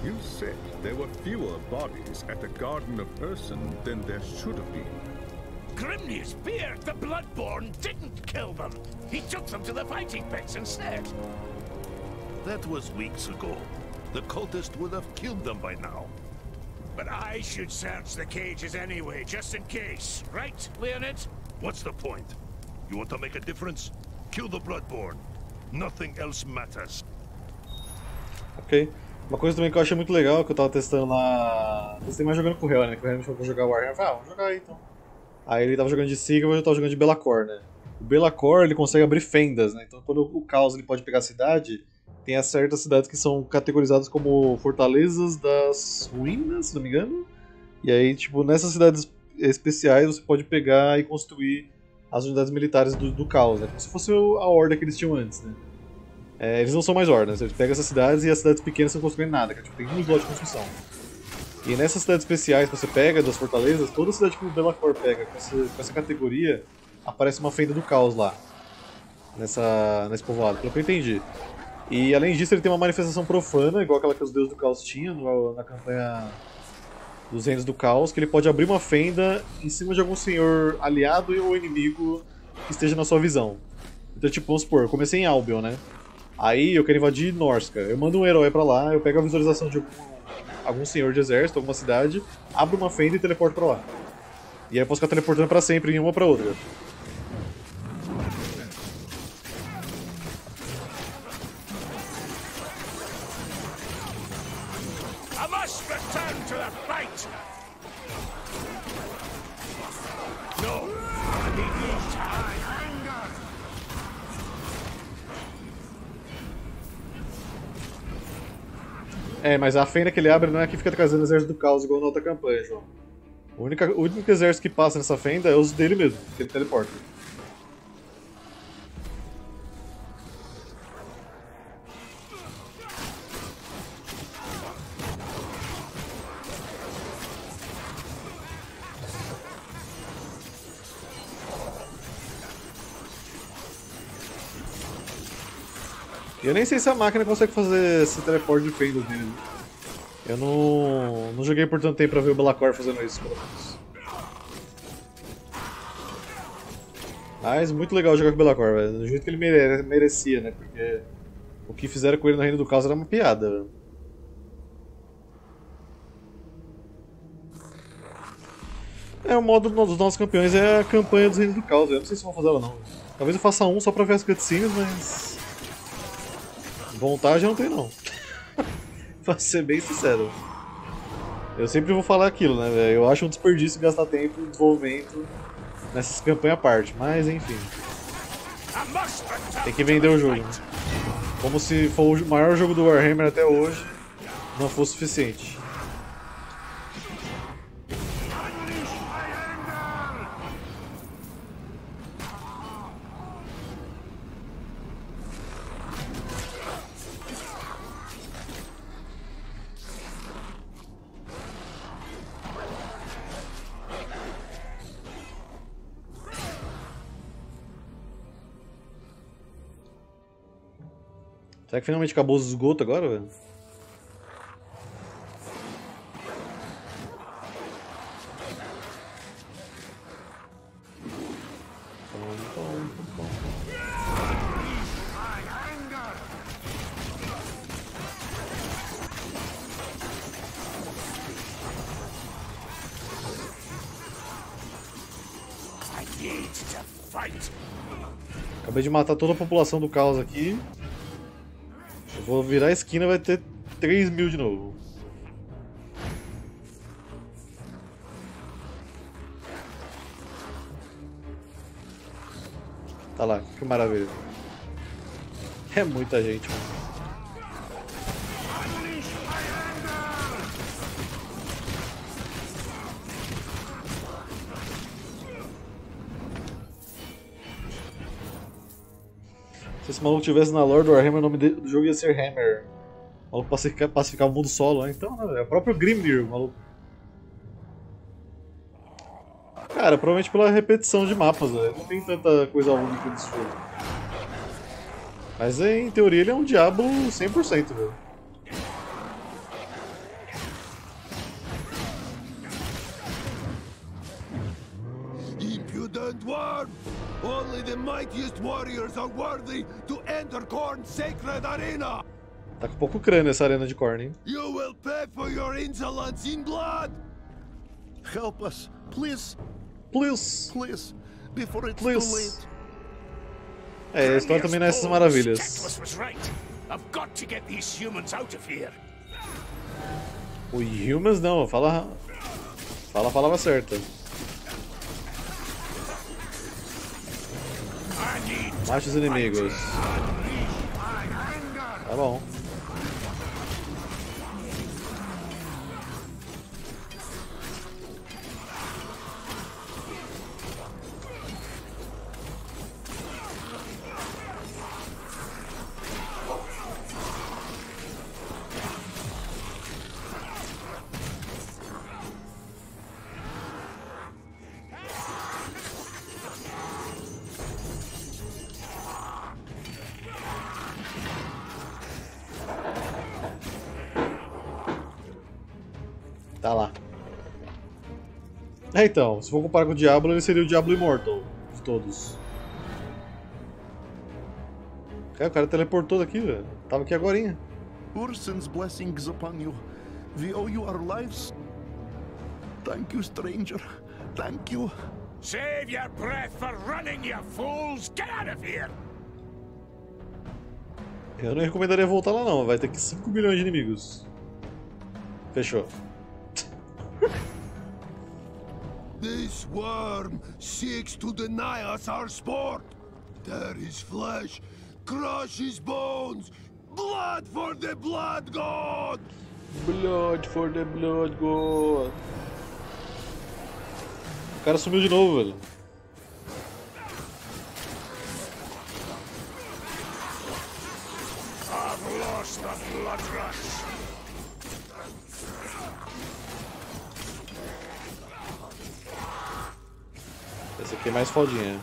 you said there were fewer bodies at the Garden of Ursin than there should have been. Grimnir's beard, the Bloodborne, didn't kill them. He took them to the fighting pits instead. That was weeks ago. The cultist would have killed them by now. But I should search the cages anyway, just in case. Right, Leonid? What's the point? You want to make a difference? Kill the Bloodborne. Nothing else matters. Ok. Uma coisa também que eu achei muito legal, que eu tava testando lá... Testei mais jogando com o Hel, né? Que o Hel me falou pra jogar Warhammer. Eu falei, ah, vamos jogar aí então. Aí ele tava jogando de Sigma e eu tava jogando de Belacor, né? O Belacor, ele consegue abrir fendas, né? Então quando o Caos ele pode pegar a cidade, tem as certas cidades que são categorizadas como Fortalezas das Ruínas, se não me engano. E aí, tipo, nessas cidades especiais você pode pegar e construir as unidades militares do Caos, né? Como se fosse a horda que eles tinham antes, né? É, eles não são mais ordens, eles pegam essas cidades e as cidades pequenas não construem nada, que tipo, tem um lote de construção. E nessas cidades especiais que você pega, das fortalezas, toda cidade que o Belacor pega com essa categoria, aparece uma fenda do caos lá, nesse povoado, pelo que eu entendi. E além disso ele tem uma manifestação profana, igual aquela que os deuses do caos tinham na campanha dos reinos do caos, que ele pode abrir uma fenda em cima de algum senhor aliado ou inimigo que esteja na sua visão. Então tipo, vamos supor, eu comecei em Albion, né? Aí eu quero invadir Norska, eu mando um herói pra lá, eu pego a visualização de algum senhor de exército, alguma cidade, abro uma fenda e teleporto pra lá. E aí eu posso ficar teleportando pra sempre, de uma pra outra. É, mas a fenda que ele abre não é que fica trazendo o exército do caos igual na outra campanha, João. O único exército que passa nessa fenda é os dele mesmo, que ele teleporta. Eu nem sei se a máquina consegue fazer esse teleporte de fendas dele. Eu não joguei por tanto tempo pra ver o Belacor fazendo isso, pelo menos. Mas muito legal jogar com o Belacor, velho. Do jeito que ele merecia, né? Porque o que fizeram com ele no Reino do Caos era uma piada, velho. É, o modo dos nossos campeões é a campanha dos Reinos do Caos, velho. Eu não sei se vão fazer ela não. Talvez eu faça um só pra ver as cutscenes, mas... vontade eu não tenho não, pra ser bem sincero. Eu sempre vou falar aquilo, né, velho? Eu acho um desperdício gastar tempo em desenvolvimento nessas campanhas à parte, mas enfim. Tem que vender o jogo. Como se for o maior jogo do Warhammer até hoje não fosse suficiente. Será que finalmente acabou os esgotos agora, velho? Acabei de matar toda a população do caos aqui. Vou virar a esquina, vai ter 3.000 de novo. Tá lá, que maravilha. É muita gente, mano. Se esse maluco tivesse na lore do Warhammer, o nome do jogo ia ser Hammer. O maluco pacificar o mundo solo, né? Então, né, é o próprio Grimnir, o maluco. Cara, provavelmente pela repetição de mapas, né? Não tem tanta coisa única nesse jogo. Mas em teoria ele é um Diablo 100%, velho. Impudent One! Only the mightiest warriors are worthy to enter Khorne's sacred arena. Tá com pouco crânio essa arena de Khorne, hein? You will pay for your insolence in blood. Help us, please. Please. Please. Before it's too late. É, a história também não é essas maravilhas. I've got to get these humans out of here. O humans não, fala a palavra certa. Mate os inimigos. Tá bom. Tá lá. É, então, se for comparar com o Diablo, ele seria o Diablo Immortal de todos. É, o cara teleportou daqui, velho. Tava aqui agorinha. Urson's blessings upon you. We owe you our lives. Thank you, stranger. Thank you. Save your breath for running, you fools. Get out of here. Eu não recomendaria voltar lá não, vai ter que 5 milhões de inimigos. Fechou. This worm seeks to deny us our sport. Tear his flesh, crush his bones. Blood for the blood god. Blood for the blood god. O cara sumiu de novo, velho. I've lost the blood rush. Esse aqui é mais fodinha.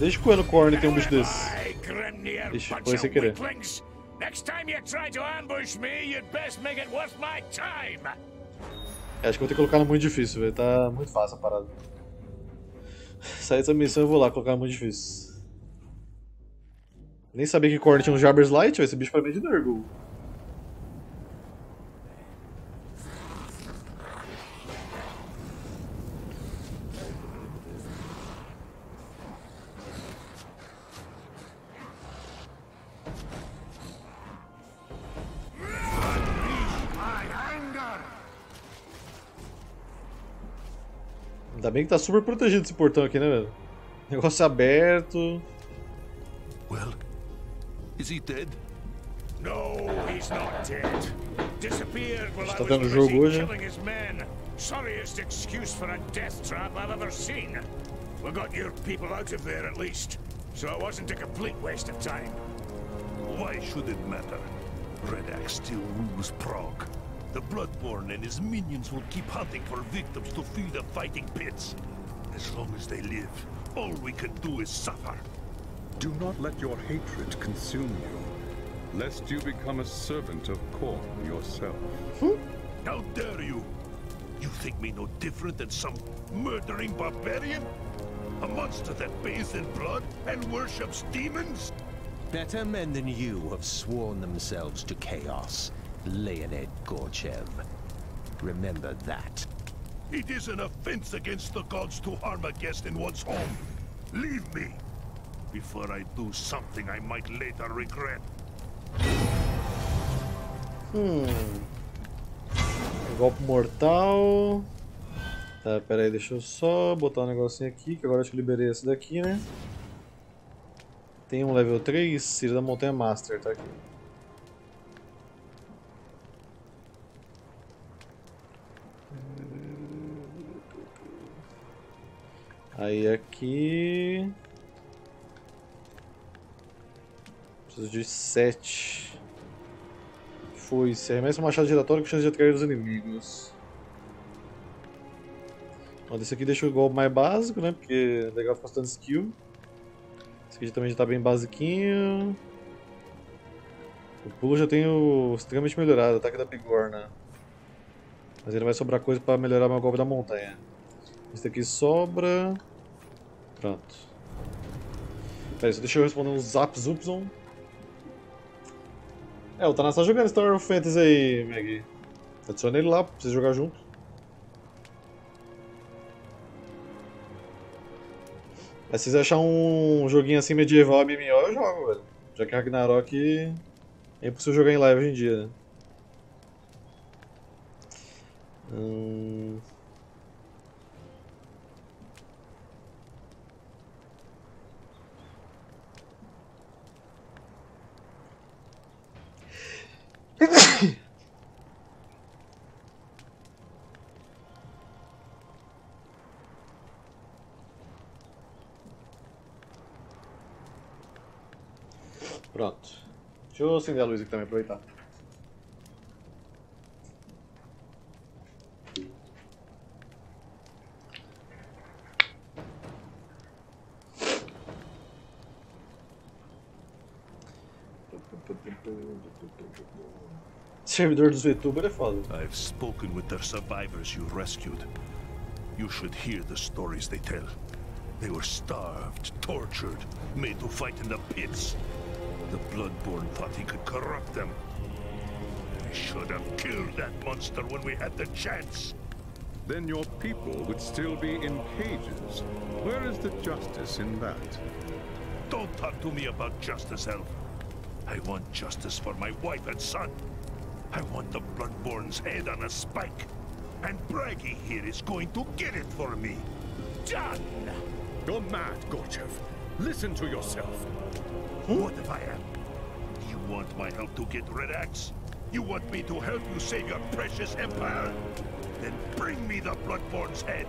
Desde quando o Khorne tem um bicho desse? Ixi, foi sem querer. Next time you try to ambush me, you'd best make it worth my time. Acho que vou ter que colocar no muito difícil, velho. Tá muito fácil a parada. Sair dessa missão eu vou lá colocar no muito difícil. Nem sabia que Khorne tinha um Jabber's Light, esse bicho pra mim é de Nurgle. Ainda bem que tá super protegido esse portão aqui, né, velho? Negócio aberto. Well, is he dead? No, he's not dead. Disappeared while I was busy killing his men. Sorriest excuse for a death trap I've ever seen. We got your people out of there at least, so it wasn't a complete waste of time. Why should it matter? Red Axe still rules Prague. The Bloodborne and his minions will keep hunting for victims to fill the fighting pits. As long as they live, all we can do is suffer. Do not let your hatred consume you, lest you become a servant of Khorne yourself. How dare you! You think me no different than some murdering barbarian? A monster that bathes in blood and worships demons? Better men than you have sworn themselves to chaos, Leonid Gorchev. Remember that. It is an offense against the gods to harm a guest in one's home. Leave me, before I do something I might later regret. Golpe mortal. Tá, pera aí, deixa eu só botar um negocinho aqui, que agora acho que eu liberei esse daqui, né? Tem um level 3, Cira da Montanha Master, tá aqui. Aí aqui... Preciso de 7. Foi, se arremessa um machado giratório com chance de atrair os inimigos. Ó, esse aqui deixa o golpe mais básico, né? Porque é legal ficar bastante skill. Esse aqui também já tá bem basiquinho. O pulo já tem o extremamente melhorado, ataque da bigorna. Mas ele vai sobrar coisa pra melhorar meu golpe da montanha. Esse aqui sobra. Pronto. Pera aí, só deixa eu responder um zap zupzon. É, o Tanas tá jogando Star of Fantasy aí, Maggie. Adiciona ele lá pra vocês jogarem junto. Mas se vocês acharem um joguinho assim medieval MMO, eu jogo, velho. Já que Ragnarok é impossível jogar em live hoje em dia, né? Pronto. Deixa eu acender a luz aqui também, aproveitar. Servidor dos YouTuber é foda. I've spoken with the survivors you rescued. You should hear the stories they tell. They were starved, tortured, made to fight in the pits. The Bloodborne thought he could corrupt them. We should have killed that monster when we had the chance. Then your people would still be in cages. Where is the justice in that? Don't talk to me about justice, Elf. I want justice for my wife and son. I want the Bloodborne's head on a spike. And Bragi here is going to get it for me. Done! You're mad, Gorchev. Listen to yourself. What if I am? You want my help to get Red Axe? You want me to help you save your precious empire? Then bring me the Bloodborne's head.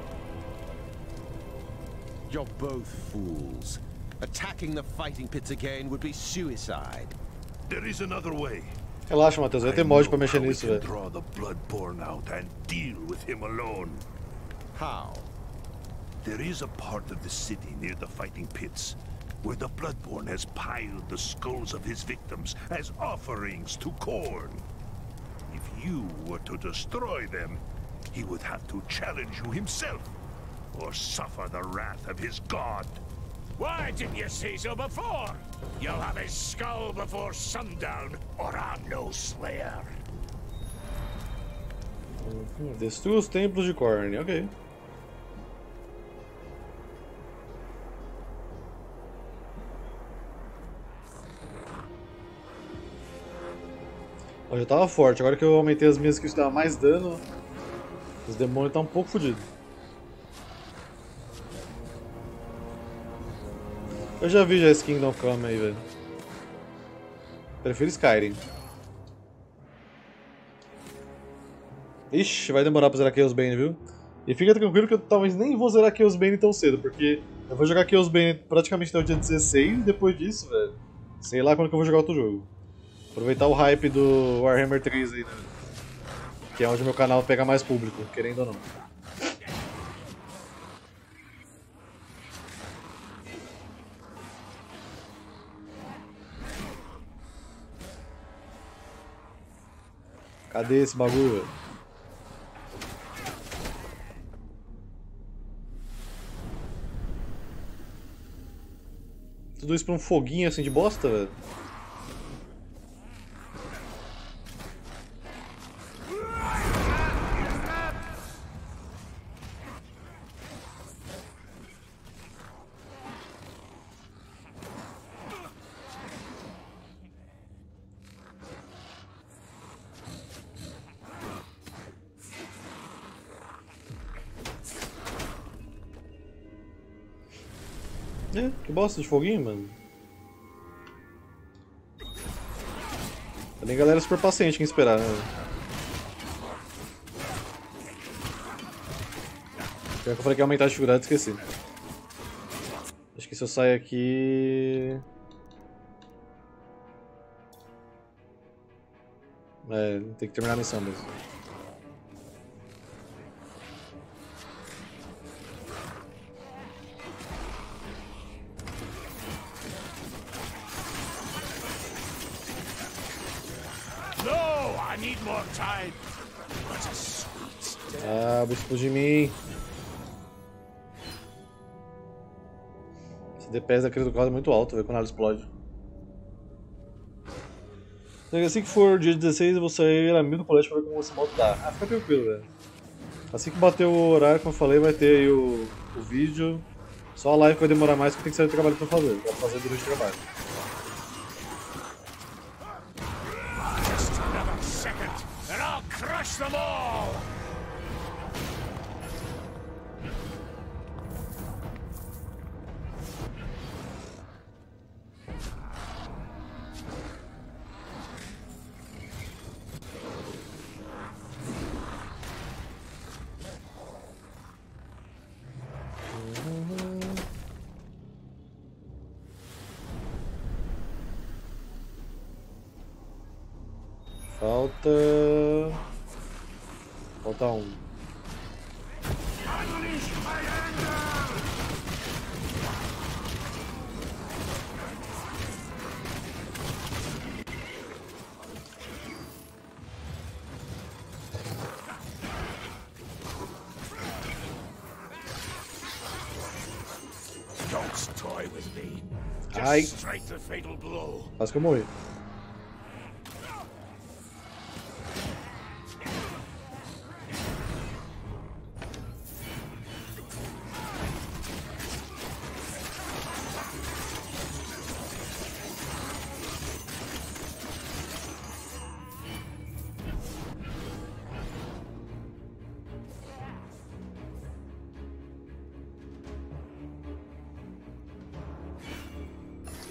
You're both fools. Attacking the fighting pits again would be suicide. There is another way. Relaxa, Matheus, vai ter mod pra mexer nisso, velho. Draw the Bloodborne out and deal with him alone. How? There is a part of the city near the fighting pits where the Bloodborne has piled the skulls of his victims as offerings to Khorne. If you were to destroy them, he would have to challenge you himself, or suffer the wrath of his god. Why didn't you say so before? You'll have his skull before sundown, or I'm no slayer. Destrua os templos de Khorne, ok. Eu já tava forte, agora que eu aumentei as minhas que dá mais dano, os demônios tá um pouco fodidos. Eu já vi já esse Kingdom Come aí, velho. Prefiro Skyrim. Ixi, vai demorar pra zerar Chaos Bane, viu? E fica tranquilo que eu talvez nem vou zerar Chaos Bane tão cedo, porque eu vou jogar Chaos Bane praticamente até o dia 16 e depois disso, velho, sei lá quando que eu vou jogar outro jogo. Aproveitar o hype do Warhammer 3 aí, né? Que é onde meu canal pega mais público, querendo ou não. Cadê esse bagulho, velho? Tudo isso pra um foguinho assim de bosta, velho? Que bosta de foguinho, mano. Tem galera super paciente, quem esperar, né? Já que eu falei que ia aumentar a dificuldade, esqueci. Acho que se eu sair aqui... é, tem que terminar a missão mesmo. Ah, o bicho explodiu em mim. Esse DPS daquele do caso é muito alto, velho, quando ela explode. Assim que for dia 16 eu vou sair a mil do colégio pra ver como esse modo tá. Ah, fica tranquilo, velho. Assim que bater o horário, como eu falei, vai ter aí o vídeo. Só a live vai demorar mais porque tem que sair do trabalho pra fazer. Vai fazer durante o trabalho. Falta um. Ai, acho que eu morri.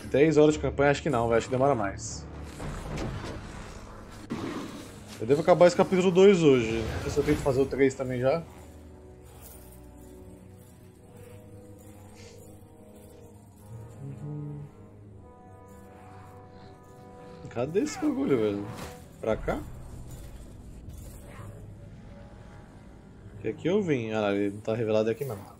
Dez horas de campanha, acho que não, véio. Acho que demora mais. Eu devo acabar esse capítulo 2 hoje. Não sei se eu tenho que fazer o 3 também já. Cadê esse bagulho, velho? Pra cá? Que aqui eu vim. Ah, ele não tá revelado aqui mesmo.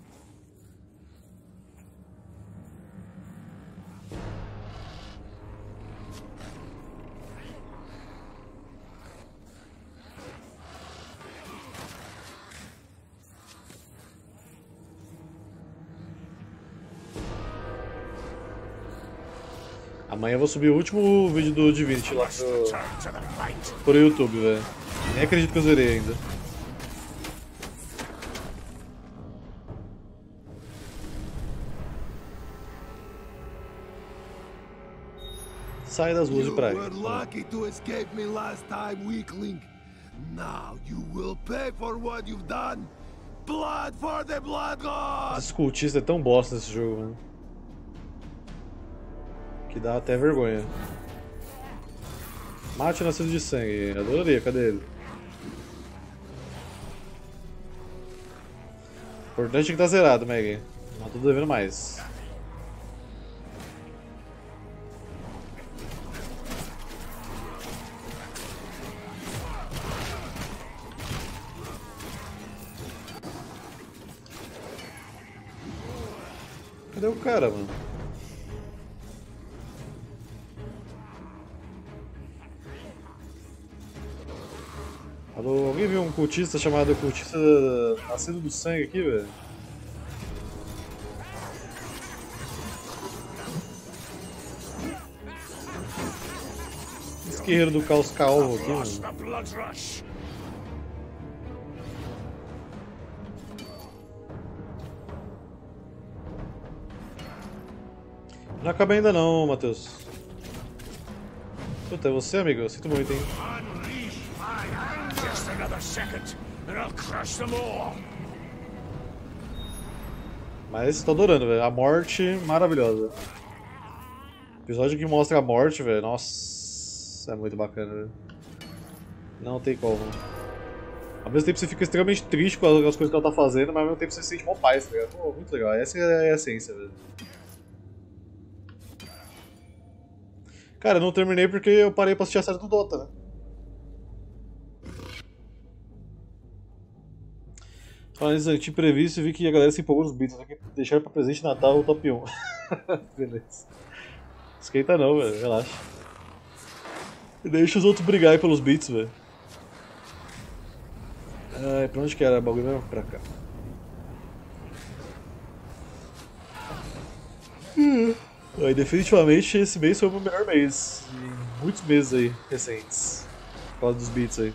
Amanhã eu vou subir o último vídeo do Divinity lá pro YouTube, velho. Nem acredito que eu zerei ainda. sai das ruas de praia. Esse cultista é tão bosta nesse jogo, mano, que dá até vergonha. Mate nascido de sangue, adoraria, cadê ele? Importante que tá zerado, Maggie. Não tô devendo mais. Cadê o cara, mano? Alô, alguém viu um cultista chamado Cultista Nascido do Sangue aqui, velho? Esse guerreiro do caos calvo aqui, mano. Não acabei ainda não, Matheus. Puta, é você, amigo? Eu sinto muito, hein? Mas tô adorando, velho. A morte maravilhosa. O episódio que mostra a morte, velho. Nossa, é muito bacana, velho. Não tem como. Ao mesmo tempo você fica extremamente triste com as coisas que ela tá fazendo, mas ao mesmo tempo você se sente mó paz, tá ligado? Pô, muito legal. Essa é a essência, velho. Cara, eu não terminei porque eu parei pra assistir a série do Dota, né? Mas eu tinha previsto e vi que a galera se empolgou nos Beatles, que deixaram pra presente Natal o top 1. Beleza. Esquenta não, velho, relaxa. Deixa os outros brigarem pelos Beats, velho. Ai, pra onde que era o bagulho mesmo? Pra cá. Aí, definitivamente esse mês foi o meu melhor mês. E muitos meses aí, recentes. Por causa dos Beats aí.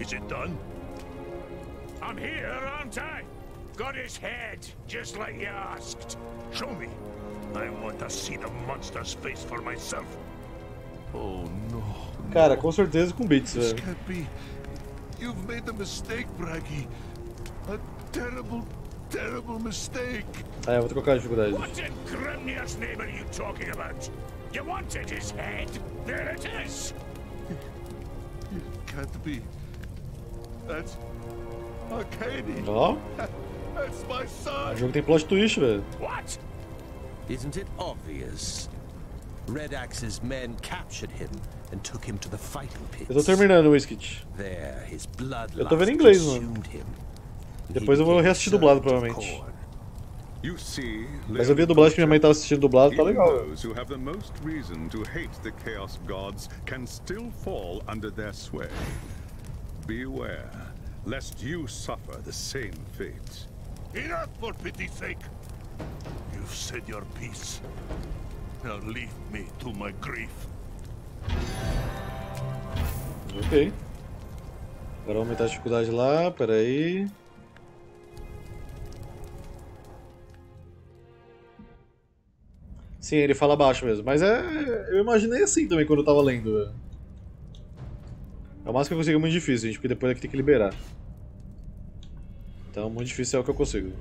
Is it done? I'm here, aren't I? Got his head, just like you asked. Show me. I want to see the monster's face for myself. Oh no. Cara, com certeza com Beats, velho. This can't be. You've made a mistake, Braggy. A terrible, terrible mistake. Ah, eu vou trocar a dificuldade. What in Grimnir's name are you talking about? You wanted his head. There it is. It can't be. That's Arcady. Oh? That's my son. O jogo tem plot twist, velho. What? Isn't it obvious? Red Axe's men captured him and took him to the fighting pits. Eu tô terminando o Skit. There his blood. Eu tô vendo em inglês, mano. Depois eu vou reassistir dublado, provavelmente. Mas eu vi a dublagem que minha mãe tava assistindo dublado, tá legal. Beware, lest you suffer the same fate. Enough, for pity's sake! You've said your piece. Now leave me to my grief. Ok. Agora aumentar a dificuldade lá, peraí. Sim, ele fala baixo mesmo, mas é... eu imaginei assim também quando eu tava lendo. É o máximo que eu consigo, é muito difícil, gente, porque depois aqui tem que liberar. Então, muito difícil é o que eu consigo.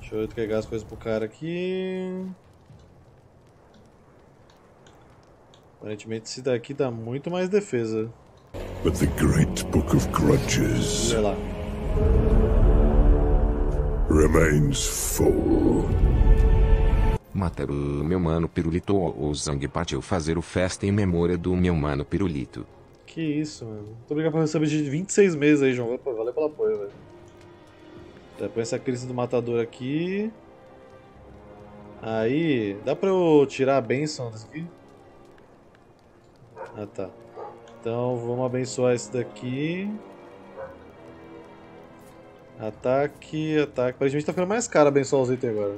Deixa eu entregar as coisas pro cara aqui. Aparentemente, esse daqui dá muito mais defesa. But the great book of grudges remains full. Matar o meu mano pirulito ou Zang partiu fazer o festa em memória do meu mano pirulito. Que isso, mano. Muito obrigado por receber de 26 meses aí, João. Valeu pelo apoio, velho. Depois essa crise do matador aqui. Aí, dá pra eu tirar a benção desse aqui? Ah, tá. Então vamos abençoar esse daqui. Ataque, ataque. Aparentemente tá ficando mais caro abençoar os itens agora.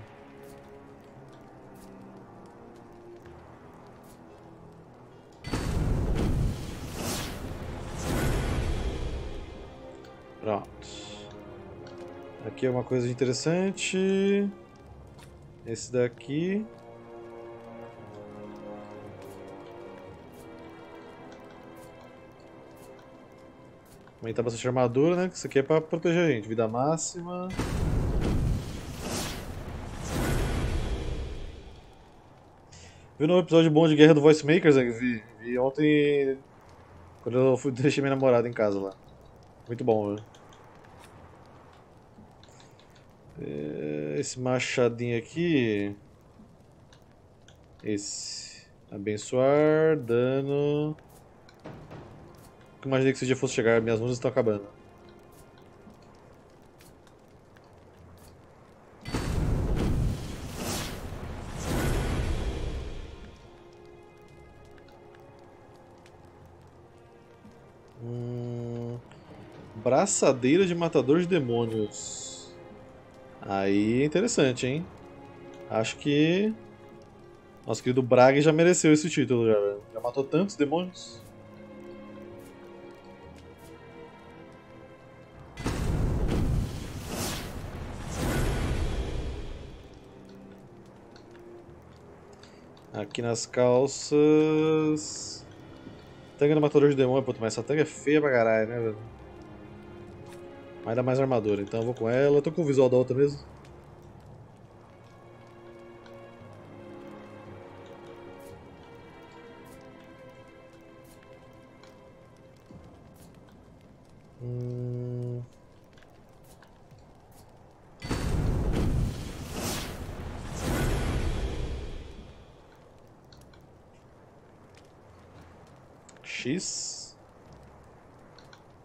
Pronto. Aqui é uma coisa interessante. Esse daqui. Aumentar bastante a armadura, né? Isso aqui é pra proteger a gente. Vida máxima. Viu um novo episódio bom de Guerra do Voice Makers? Vi ontem quando eu fui, deixei minha namorada em casa lá. Muito bom, viu? Esse machadinho aqui. Esse. Abençoar, dano. Imaginei que esse dia fosse chegar, minhas luzes estão acabando. Braçadeira de matador de demônios. Aí é interessante, hein? Acho que nosso querido Braga já mereceu esse título, já matou tantos demônios. Aqui nas calças. Tanga do matador de demônio, puta, mas essa tanga é feia pra caralho, né, velho? Mas dá mais armadura, então eu vou com ela. Eu tô com o visual da outra mesmo. X.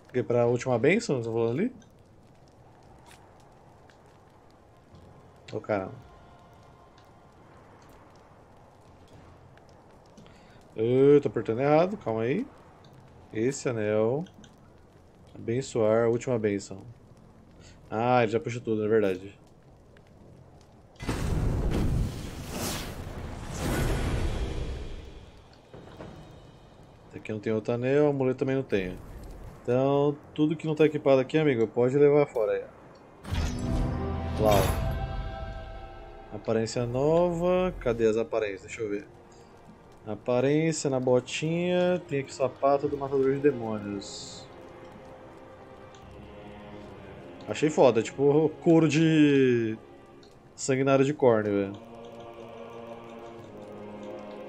Porque pra última benção, não tô falando ali? Ô caramba. Eu tô apertando errado, calma aí. Esse anel. Abençoar, última benção. Ah, ele já puxou tudo, é verdade. Aqui não tem outro anel, amuleto também não tenho. Então, tudo que não está equipado aqui, amigo, pode levar fora aí. Uau. Aparência nova. Cadê as aparências? Deixa eu ver. Aparência na botinha. Tem aqui o sapato do matador de demônios. Achei foda, tipo couro de sanguinário de córneo, velho.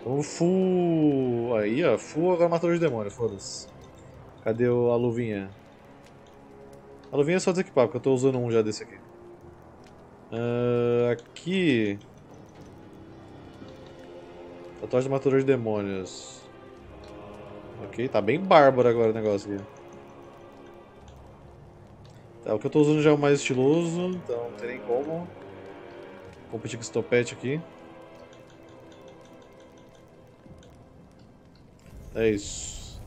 Vamos full. Aí, ó. Full agora matador de demônio, foda-se. Cadê a luvinha? A luvinha é só desequipar, porque eu tô usando um já desse aqui. Aqui. Tatuagem do matador de demônios. Ok, tá bem bárbaro agora o negócio aqui. Tá, o que eu tô usando já é o mais estiloso, então não tem nem como. Vou competir com esse topete aqui. É isso.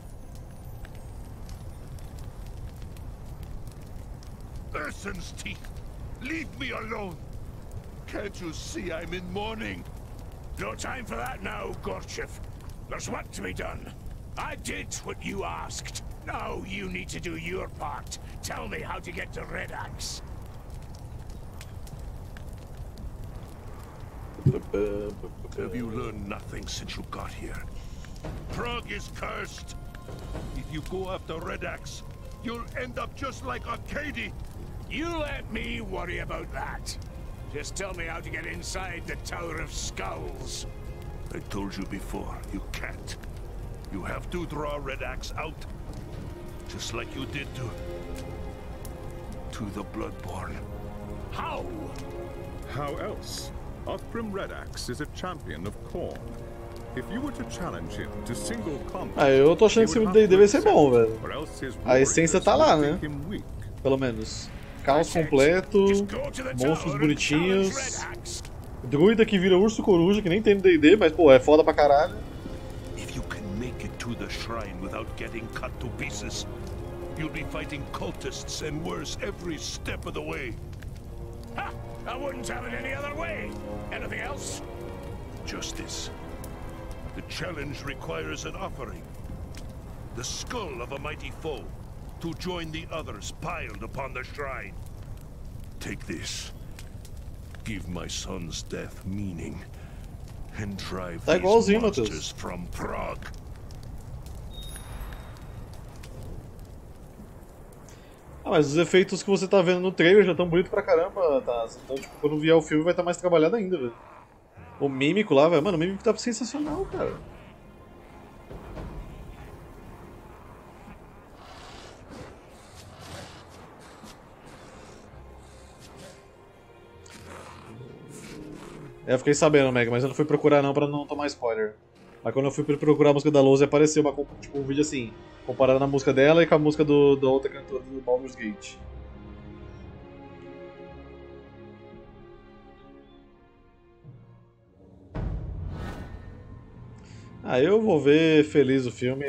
Urson's teeth. Leave me alone. Can't you see I'm in mourning? No time for that now, Gorchev. There's work to be done. I did what you asked. Now you need to do your part. Tell me how to get to Red Axe. Have you learned nothing since you got here? Prague is cursed. If you go after Red Axe, you'll end up just like Arcady. You let me worry about that. Just tell me how to get inside the Tower of Skulls. I told you before, you can't. You have to draw Red Axe out, just like you did to the Bloodborne. How? How else? Othgrim Red Axe is a champion of Khorne. Ah, eu tô achando que esse D&D vai ser bom, velho. A essência tá lá, né? Pelo menos. Caos completo, monstros bonitinhos, druida que vira urso coruja, que nem tem no D&D, mas pô, é foda pra caralho. to the shrine without getting cut to pieces. You'll be fighting cultists and worse every step of the way. Ha! I wouldn't have it any other way. Anything else? Justice. The challenge requires an offering. The skull of a mighty foe, to join the others piled upon the shrine. Take this. Give my son's death meaning. And drive these monsters from Prague. Ah, mas os efeitos que você tá vendo no trailer já tão bonito pra caramba, tá? Então, tipo, quando vier o filme vai estar mais trabalhado ainda, velho. O mímico lá, velho. Mano, o mímico tá sensacional, cara. Eu fiquei sabendo, Meg, mas eu não fui procurar não pra não tomar spoiler. Mas quando eu fui procurar a música da Lose, apareceu uma, tipo, um vídeo assim, comparado na música dela e com a música da outra cantora do Baldur's Gate. Ah, eu vou ver feliz o filme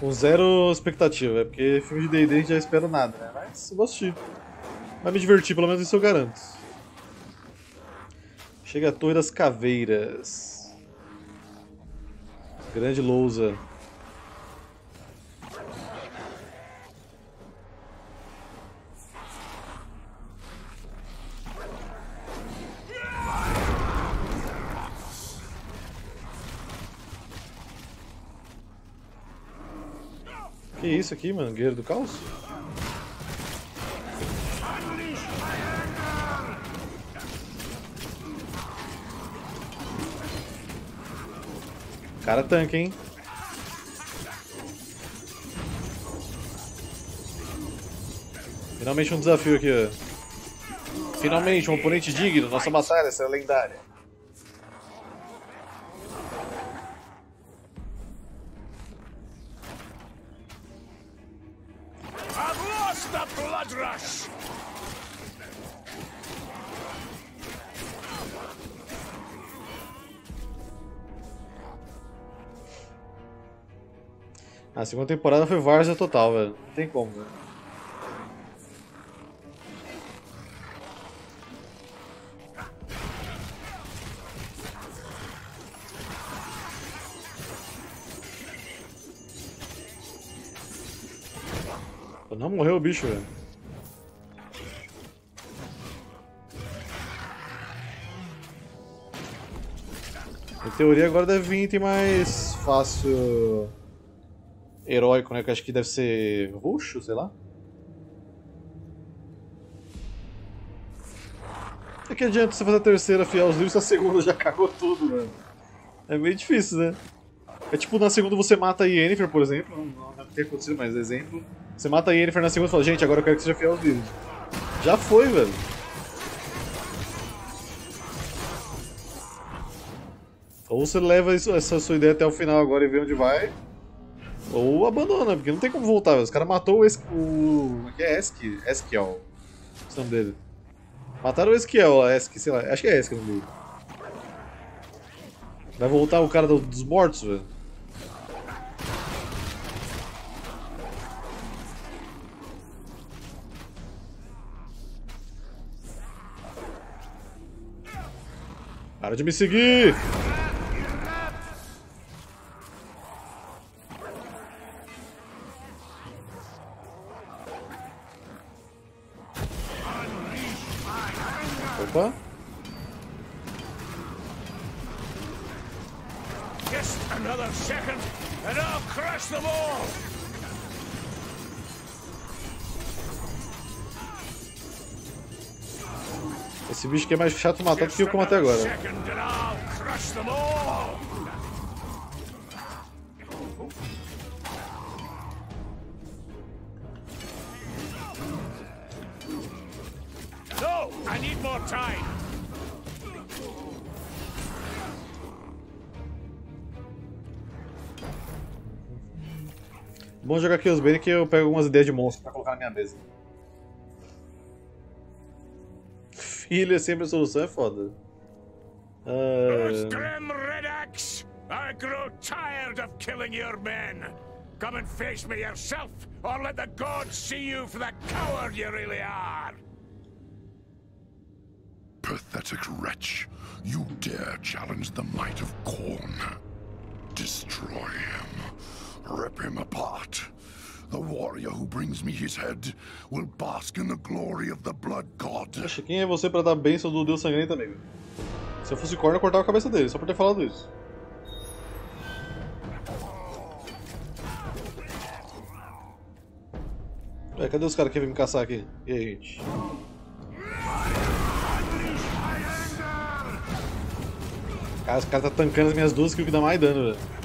com zero expectativa, porque filme de D&D já espero nada, né? Mas eu vou assistir. Vai me divertir, pelo menos isso eu garanto. Chega a Torre das Caveiras. Grande lousa. Que isso aqui, mano? Guerreiro do Caos? Cara tanque, hein? Finalmente um desafio aqui, ó. Finalmente um oponente digno. Nossa batalha será lendária. A segunda temporada foi várzea total, velho. Não tem como, velho. Não morreu o bicho, velho. Em teoria agora deve vir item mais fácil... heróico, né? Que acho que deve ser roxo, sei lá. É que adianta você fazer a terceira, afiar os livros, a segunda já cagou tudo, mano. É meio difícil, né? É tipo, na segunda você mata a Yennefer, por exemplo. Não deve ter acontecido, mas exemplo. Você mata a Yennefer na segunda e fala, gente, agora eu quero que seja afiar os livros. Já foi, velho. Ou você leva essa sua ideia até o final agora e vê onde vai. Ou abandona, porque não tem como voltar, velho. Os caras mataram o Eskiel. Esse é o nome dele. Mataram o Eskiel, sei lá. Acho que é Eskiel o nome dele. Vai voltar o cara dos mortos, velho. Para de me seguir! Esse bicho aqui é mais chato matar do que eu como até agora. Bom jogar aqui os Bane que eu pego algumas ideias de monstro pra colocar na minha mesa. Filho é sempre a solução, é foda. I grow tired of killing your men. Come and face me yourself, or let the gods see you for the coward you really are. Pathetic wretch. You dare challenge the might of Khorne. Destroy him. Rip him apart. The warrior who brings me his head will bask in the glory of the blood god. Poxa, quem é você para dar bênção do Deus Sangrento, amigo? Se eu fosse Khorne, eu cortava a cabeça dele, só por ter falado isso. Ué, cadê os caras que vêm me caçar aqui? E aí, gente? Cara, os caras tá tankando as minhas duas kills que dá mais dano, velho.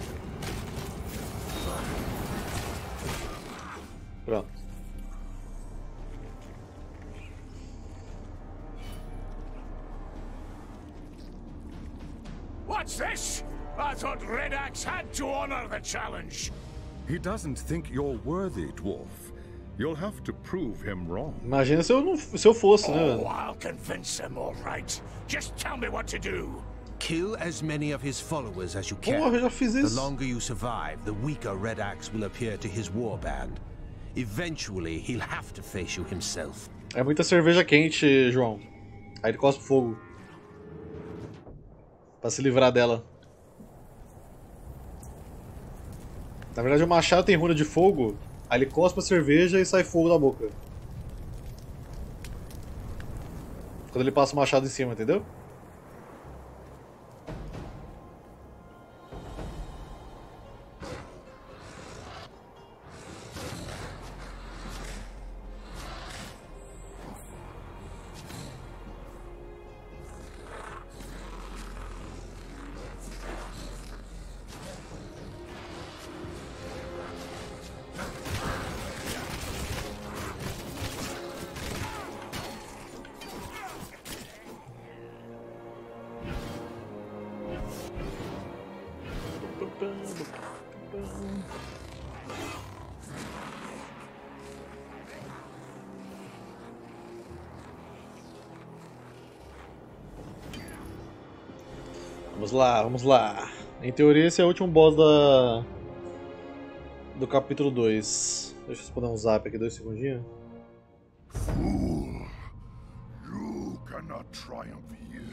Pronto. What's this? I thought Red Axe had to honor the challenge. He doesn't think you're worthy, dwarf. You'll have to prove him wrong. Imagina se eu não, se eu fosse, né, velho? I'll convince him, all right. Just tell me what to do. Kill as many of his followers as you can. Oh, the longer you survive, the weaker Red Axe will appear to his warband. Eventually, he'll have to face you himself. É muita cerveja quente, João. Aí ele cospe fogo para se livrar dela. Na verdade, o machado tem runa de fogo. Aí ele cospe a cerveja e sai fogo da boca. Quando ele passa o machado em cima, entendeu? Vamos lá, vamos lá. Em teoria, esse é o último boss do capítulo 2. Deixa eu responder um zap aqui, 2 segundinhos. Fool, you cannot triumph here.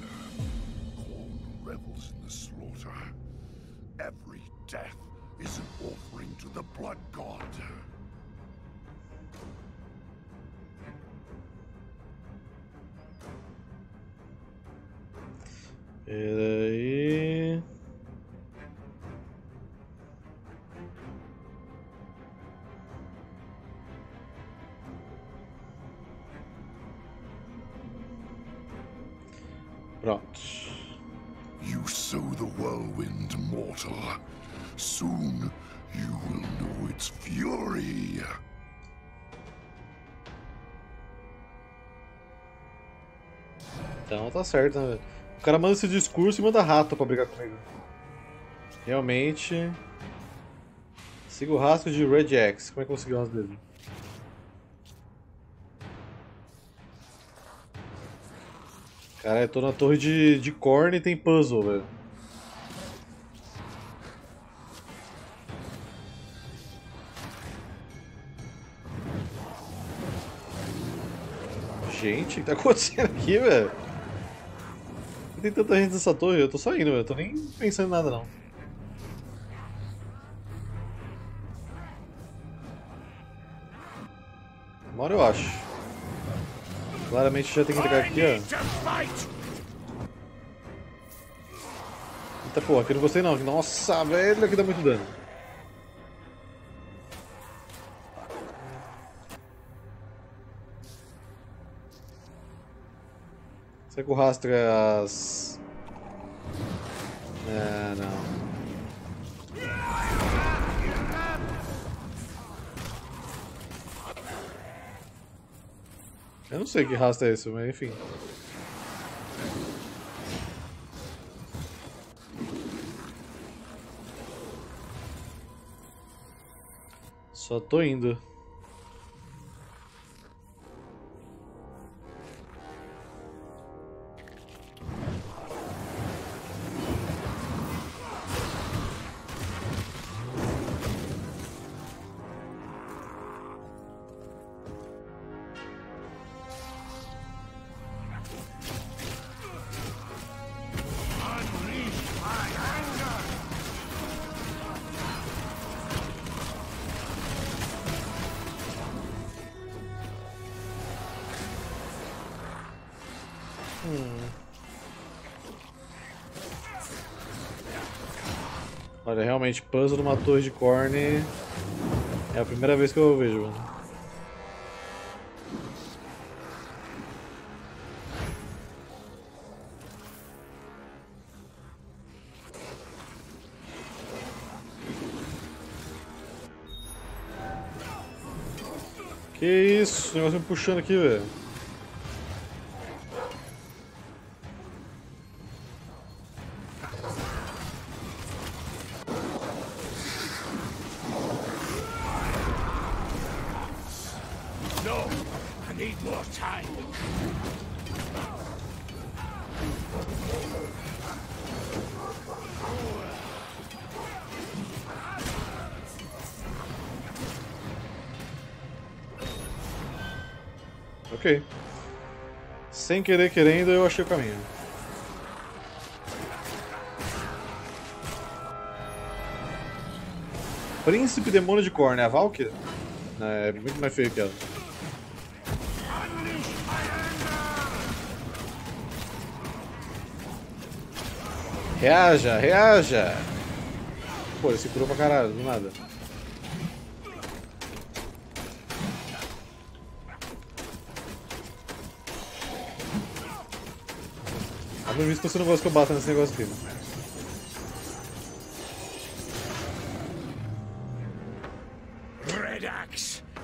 Khorne revels in the slaughter. Every death is an offering to the blood god. Peraí. Pronto. You sow the whirlwind, mortal. Soon you will know its fury. Então tá certo, né? O cara manda esse discurso e manda rato pra brigar comigo. Realmente. Siga o rastro de Red Axe. Como é que eu consegui o rastro dele? Cara, eu tô na torre de Khorne e tem puzzle, velho. Gente, o que tá acontecendo aqui, velho? Tem tanta gente nessa torre, eu tô só indo, eu tô nem pensando em nada não. Uma hora eu acho. Claramente já tem que entregar aqui, ó. Eita porra, aqui eu não gostei não. Nossa, velho, aqui dá muito dano. Será que o rastro é as... É, não. Eu não sei que rastro é esse, mas enfim. Só tô indo. Olha, realmente, puzzle numa torre de Korn é a primeira vez que eu vejo, mano. Que isso, o negócio me puxando aqui, velho. Não, I need more time. Ok. Sem querer querendo, eu achei o caminho. Príncipe Demônio de Korn, é a Valkyria? É muito mais feio que ela. Reaja, reaja! Pô, ele se curou pra caralho, do nada. Por isso que você não gosta que eu bata nesse negócio aqui.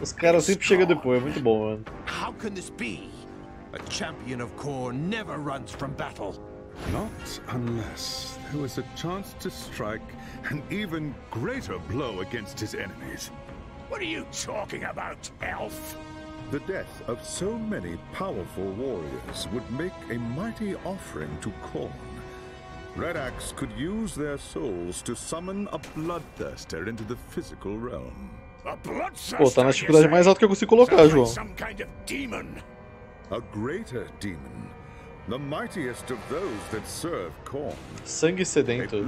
Os caras sempre chegam depois, é muito bom, mano. How can this be? A champion of Korn never runs from battle. Not unless there was a chance to strike an even greater blow against his enemies. What are you talking about, elf? The death of so many powerful warriors would make a mighty offering to Korn. Red Axe could use their souls to summon a bloodthirster into the physical realm. A bloodthirster? Pô, tá na dificuldade mais alta que eu consigo colocar, João. Some kind of demon. A greater demon, the mightiest of those that serve Korn. Sangue sedento.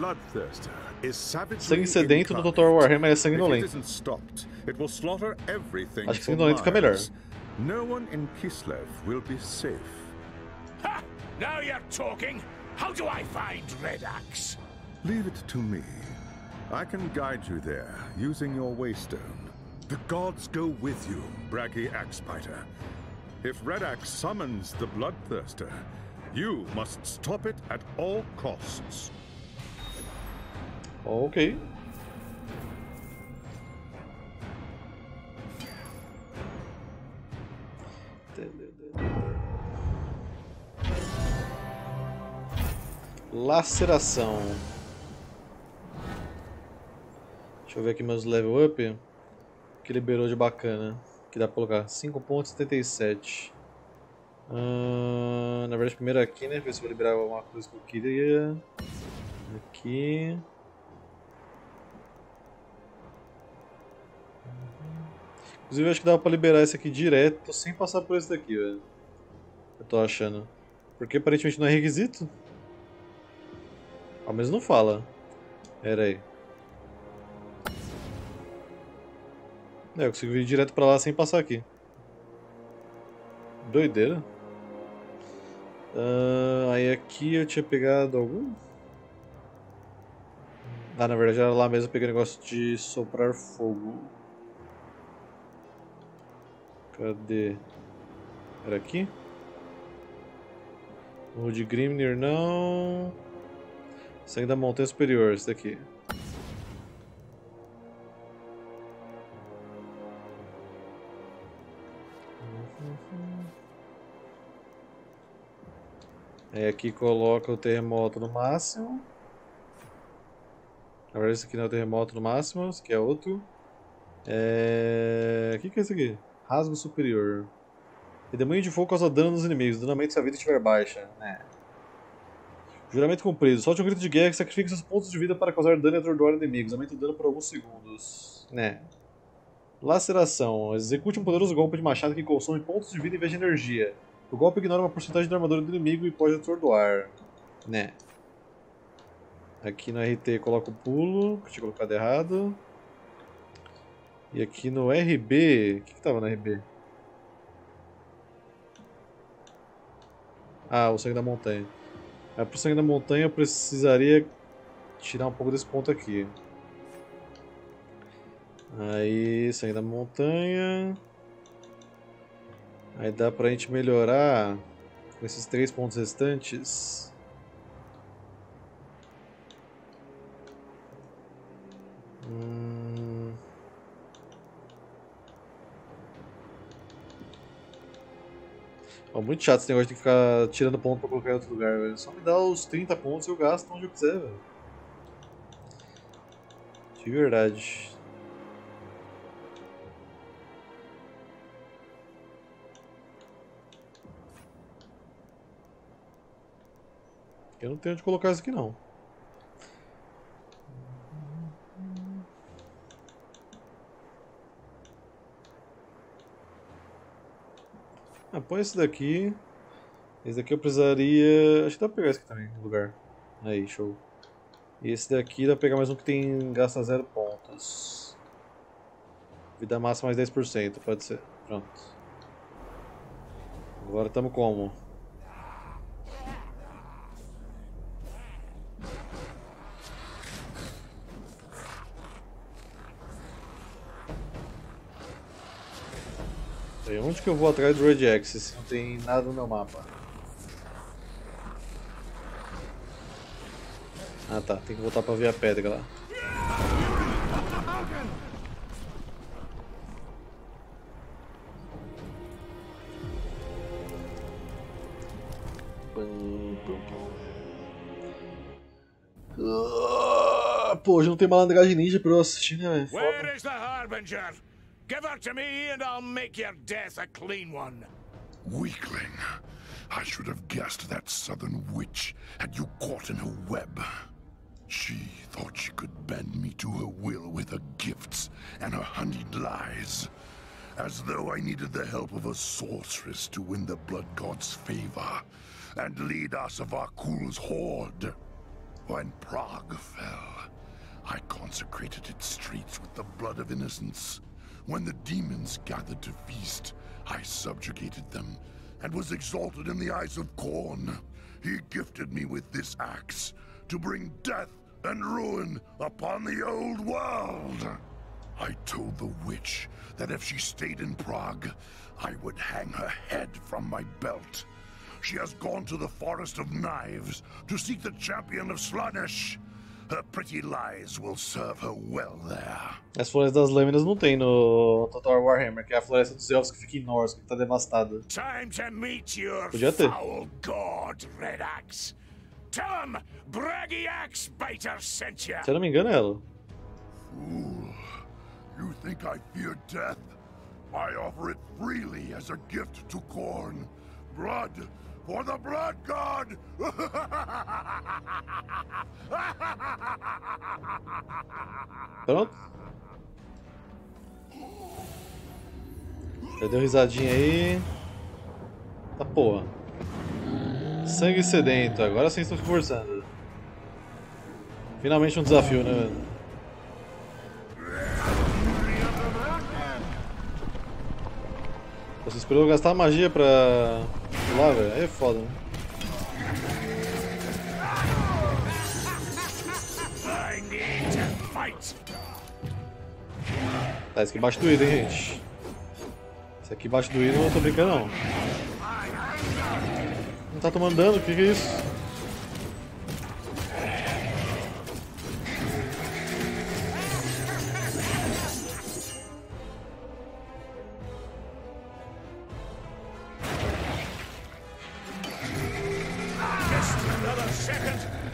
Sangue sedento no Total Warhammer é sanguinolento. Acho que sanguinolento fica melhor. No one in Kislev will be safe. Ha! Now you're talking. How do I find Red Axe? Leave it to me. I can guide you there using your waystone. The gods go with you, Bragi Axebiter. If Red Axe summons the Bloodthirster, you must stop it at all costs. Ok. Laceração. Deixa eu ver aqui meus level up. O que liberou de bacana? Que dá pra colocar 5.77. Na verdade, primeiro aqui, né? Ver se eu vou liberar alguma coisa que eu queria. Aqui. Inclusive, acho que dava pra liberar esse aqui direto sem passar por esse daqui, velho. Eu tô achando. Porque aparentemente não é requisito. Ao menos não fala. Pera aí. É, eu consigo vir direto pra lá sem passar aqui. Doideira. Aí aqui eu tinha pegado algum? Ah, na verdade era lá mesmo, eu peguei o negócio de soprar fogo. Cadê? Era aqui? O de Grimnir não. Sangue da Montanha Superior, esse daqui. Aí aqui coloca o terremoto no máximo. Na verdade esse aqui não é o terremoto no máximo, esse aqui é outro. O que é esse aqui? Rasgo superior. E demônio de fogo causa dano nos inimigos. Dunamento se a vida estiver baixa. É. Juramento cumprido. Solte um grito de guerra que sacrifica seus pontos de vida para causar dano e atordoar inimigos. Aumenta o dano por alguns segundos. Né. Laceração. Execute um poderoso golpe de machado que consome pontos de vida em vez de energia. O golpe ignora uma porcentagem da armadura do inimigo e pode atordoar. Né. Aqui no RT coloca o pulo. Que eu tinha colocado errado. E aqui no RB... O que tava no RB? Ah, o sangue da montanha. É, pro sangue da montanha eu precisaria tirar um pouco desse ponto aqui. Aí, sangue da montanha. Aí dá pra gente melhorar com esses 3 pontos restantes. Ó, muito chato esse negócio de ficar tirando ponto pra colocar em outro lugar, velho. Só me dá os 30 pontos e eu gasto onde eu quiser, velho. De verdade. Eu não tenho onde colocar isso aqui, não. Ah, põe esse daqui. Esse daqui eu precisaria... Acho que dá pra pegar esse aqui também, no lugar. Aí, show. E esse daqui dá pra pegar mais um que tem... Gasta 0 pontos. Vida massa mais 10%, pode ser. Pronto. Agora estamos como? Onde que eu vou atrás do Red Axis se não tem nada no meu mapa? Ah tá, tem que voltar pra ver a pedra lá. Pô, hoje não tem malandragem ninja pra eu assistir, né? Where is the Harbinger? Give her to me and I'll make your death a clean one. Weakling. I should have guessed that southern witch had you caught in her web. She thought she could bend me to her will with her gifts and her honeyed lies. As though I needed the help of a sorceress to win the blood god's favor and lead us of our Kul's horde. When Prague fell, I consecrated its streets with the blood of innocence. When the demons gathered to feast, I subjugated them and was exalted in the eyes of Khorne. He gifted me with this axe to bring death and ruin upon the old world. I told the witch that if she stayed in Prague, I would hang her head from my belt. She has gone to the Forest of Knives to seek the champion of Slaanesh. Her pretty lies will serve her well there. As florestas das lâminas não tem no Total Warhammer, que é a floresta dos elfos que fica em Norsk, que tá devastada. Time to meet your foul god, Red Axe. Tell him, Braggy Axe Biter sent you. Se eu não me engano, é ela. Fool, you think I fear death? I offer it freely as a gift to Khorne. Blood. For the blood god! Pronto. Já deu risadinha aí. Tá porra. Sangue sedento. Agora sim estou se forçando. Finalmente um desafio, né, velho? Você esperou eu gastar magia pra... lá, velho, aí é foda, né? Tá, esse aqui bate doído, hein, gente? Esse aqui bate doído, eu não tô brincando, não. Não tá tomando dano, o que que é isso?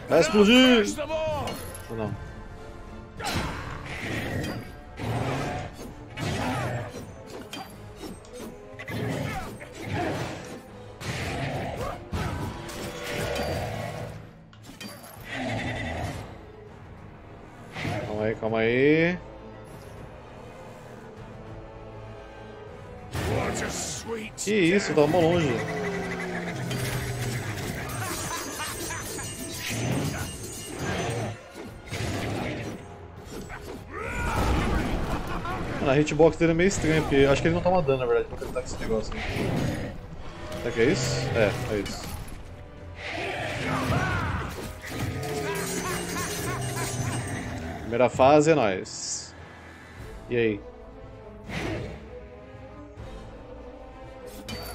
Vai explodir! Ou não? Calma aí, calma aí. Que isso, tá mal longe. A hitbox dele é meio estranha, porque acho que ele não toma dano, na verdade, pra tentar com esse negócio. Será que é isso? É, é isso. Primeira fase é nóis. E aí?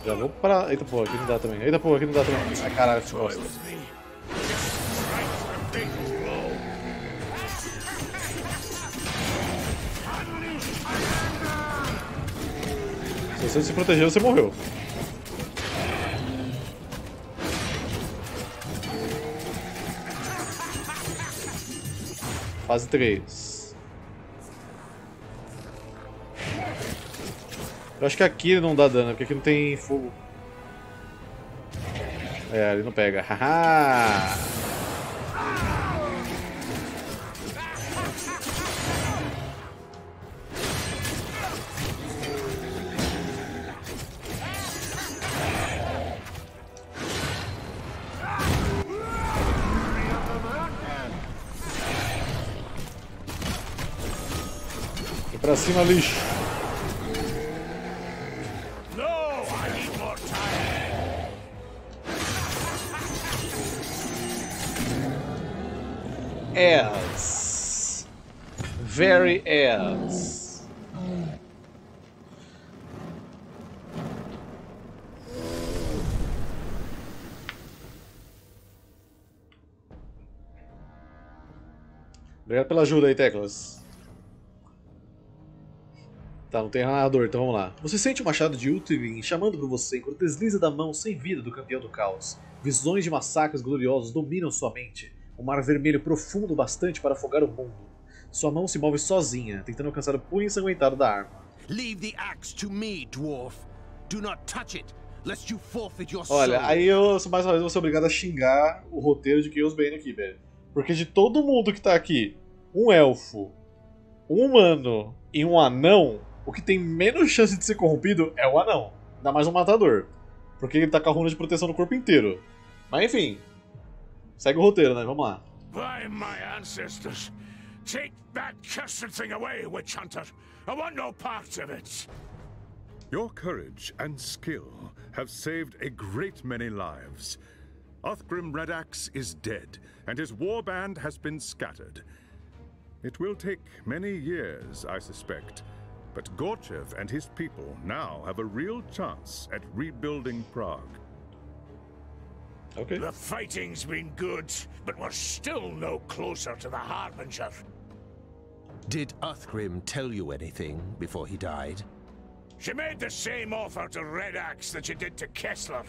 Já vou pra... Eita porra, aqui não dá também. Eita porra, aqui não dá também. Ai caralho, que bosta. Se você se protegeu, você morreu. Fase 3. Eu acho que aqui não dá dano, porque aqui não tem fogo. É, ele não pega. Haha! Pra cima, lixo. Ass. Very ass. Obrigado pela ajuda aí, Teclas. Tá, não tem narrador, então vamos lá. Você sente o machado de Ultevin chamando por você enquanto desliza da mão sem vida do campeão do caos. Visões de massacres gloriosos dominam sua mente. Um mar vermelho profundo bastante para afogar o mundo. Sua mão se move sozinha, tentando alcançar o punho ensanguentado da arma. Olha, aí eu, mais uma vez, vou ser obrigado a xingar o roteiro de Chaos Bane aqui, velho. Porque de todo mundo que tá aqui, um elfo, um humano e um anão... O que tem menos chance de ser corrompido é o anão. Ainda mais um matador. Porque ele tá com a runa de proteção no corpo inteiro. Mas enfim. Segue o roteiro, né? Vamos lá. By my ancestors, take that cursed thing away, witch hunter. I want no part of it. Your courage and skill have saved a great many lives. Othgrim Redax is dead, and his warband has been scattered. It will take many years, I suspect. But Gorchev and his people now have a real chance at rebuilding Prague. Okay. The fighting's been good, but we're still no closer to the Harbinger. Did Uthgrim tell you anything before he died? She made the same offer to Red Axe that she did to Kessler.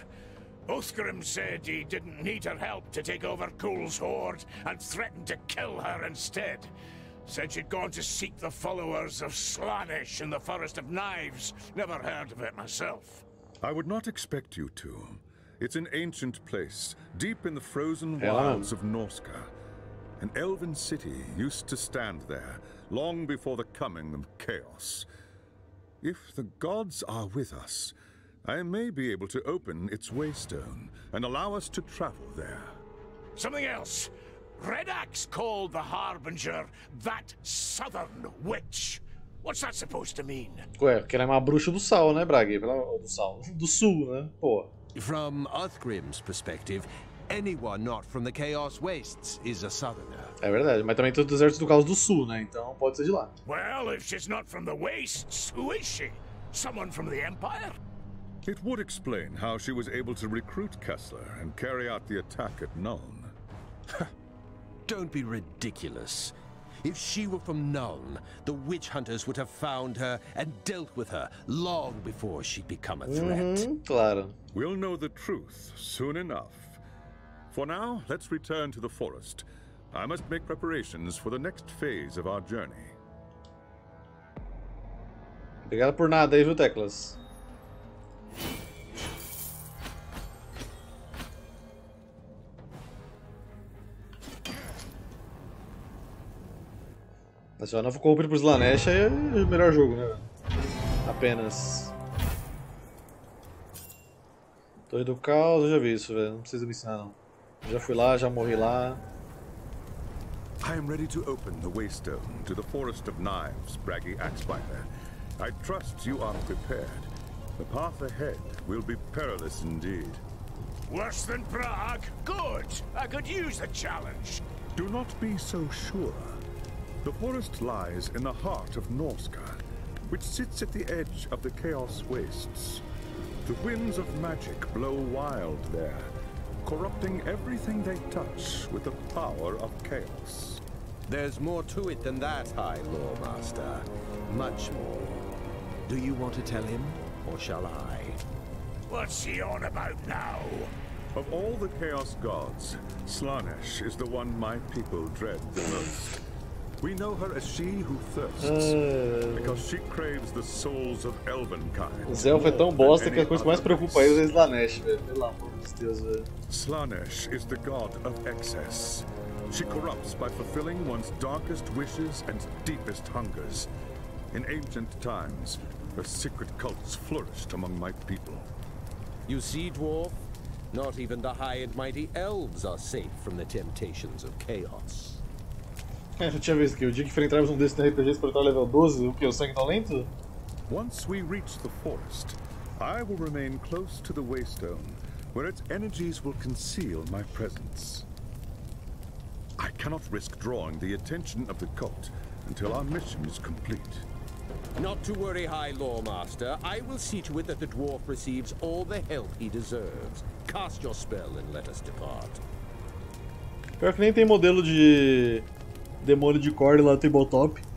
Uthgrim said he didn't need her help to take over Kul's horde and threatened to kill her instead. Said she'd gone to seek the followers of Slanish in the Forest of Knives. Never heard of it myself. I would not expect you to. It's an ancient place, deep in the frozen wilds of Norska. An elven city used to stand there, long before the coming of chaos. If the gods are with us, I may be able to open its waystone and allow us to travel there. Something else. Red Axe called the Harbinger that Southern Witch. What's that supposed to mean? Ué, porque ela é uma bruxa do sal, né, Braga? Do sal. Do sul, né? Pô. From Uthgrim's perspective, anyone not from the Chaos Wastes is a Southerner. É verdade, mas também tem os desertos do Caos do Sul, né? Então pode ser de lá. Well, if she's not from the Wastes, who is she? Someone from the Empire? It would explain how she was able to recruit Kessler and carry out the attack at Nuln. Don't be ridiculous. If she were from Nuln, the witch hunters would have found her and dealt with her long before she'd become a threat. Claro. We'll know the truth soon enough. For now, let's return to the forest. I must make preparations for the next phase of our journey. Obrigado por nada, viu, Teclas? Se eu não for corrompido por Slanesh, aí é o melhor jogo, né? Apenas. Torre do Caos, eu já vi isso, velho. Não precisa me ensinar, não. Eu já fui lá, já morri lá. I am ready to open the waystone to the Forest of Knives, Braggy Axebinder. I trust you are prepared. The path ahead will be perilous indeed. Worse than Prague? Good! I could use the challenge. Do not be so sure. The forest lies in the heart of Norska, which sits at the edge of the Chaos Wastes. The winds of magic blow wild there, corrupting everything they touch with the power of chaos. There's more to it than that, High Lore Master. Much more. Do you want to tell him, or shall I? What's he on about now? Of all the Chaos Gods, Slaanesh is the one my people dread the most. We know her as she who thirsts, because she craves the souls of Elvenkind. O Zelf é tão bosta que a coisa que mais preocupa eles é Slaanesh, velho. Pelo amor de Deus, velho. Slaanesh is the god of excess. She corrupts by fulfilling one's darkest wishes and deepest hungers. In ancient times, her secret cults flourished among my people. You see, dwarf, not even the high and mighty elves are safe from the temptations of chaos. É, já tinha visto que o dia que enfrentarmos desses RPGs para estar level 12, o que o sangue tá lento? Once we reach the forest, I will remain close to the Waystone, where its energies will conceal my presence. I cannot risk drawing the attention of the cult until our mission is complete. Not to worry, High Lore Master. I will see to it that the dwarf receives all the help he deserves. Cast your spell and let us depart. Pior que nem tem modelo de demônio de corda lá no Tabletop.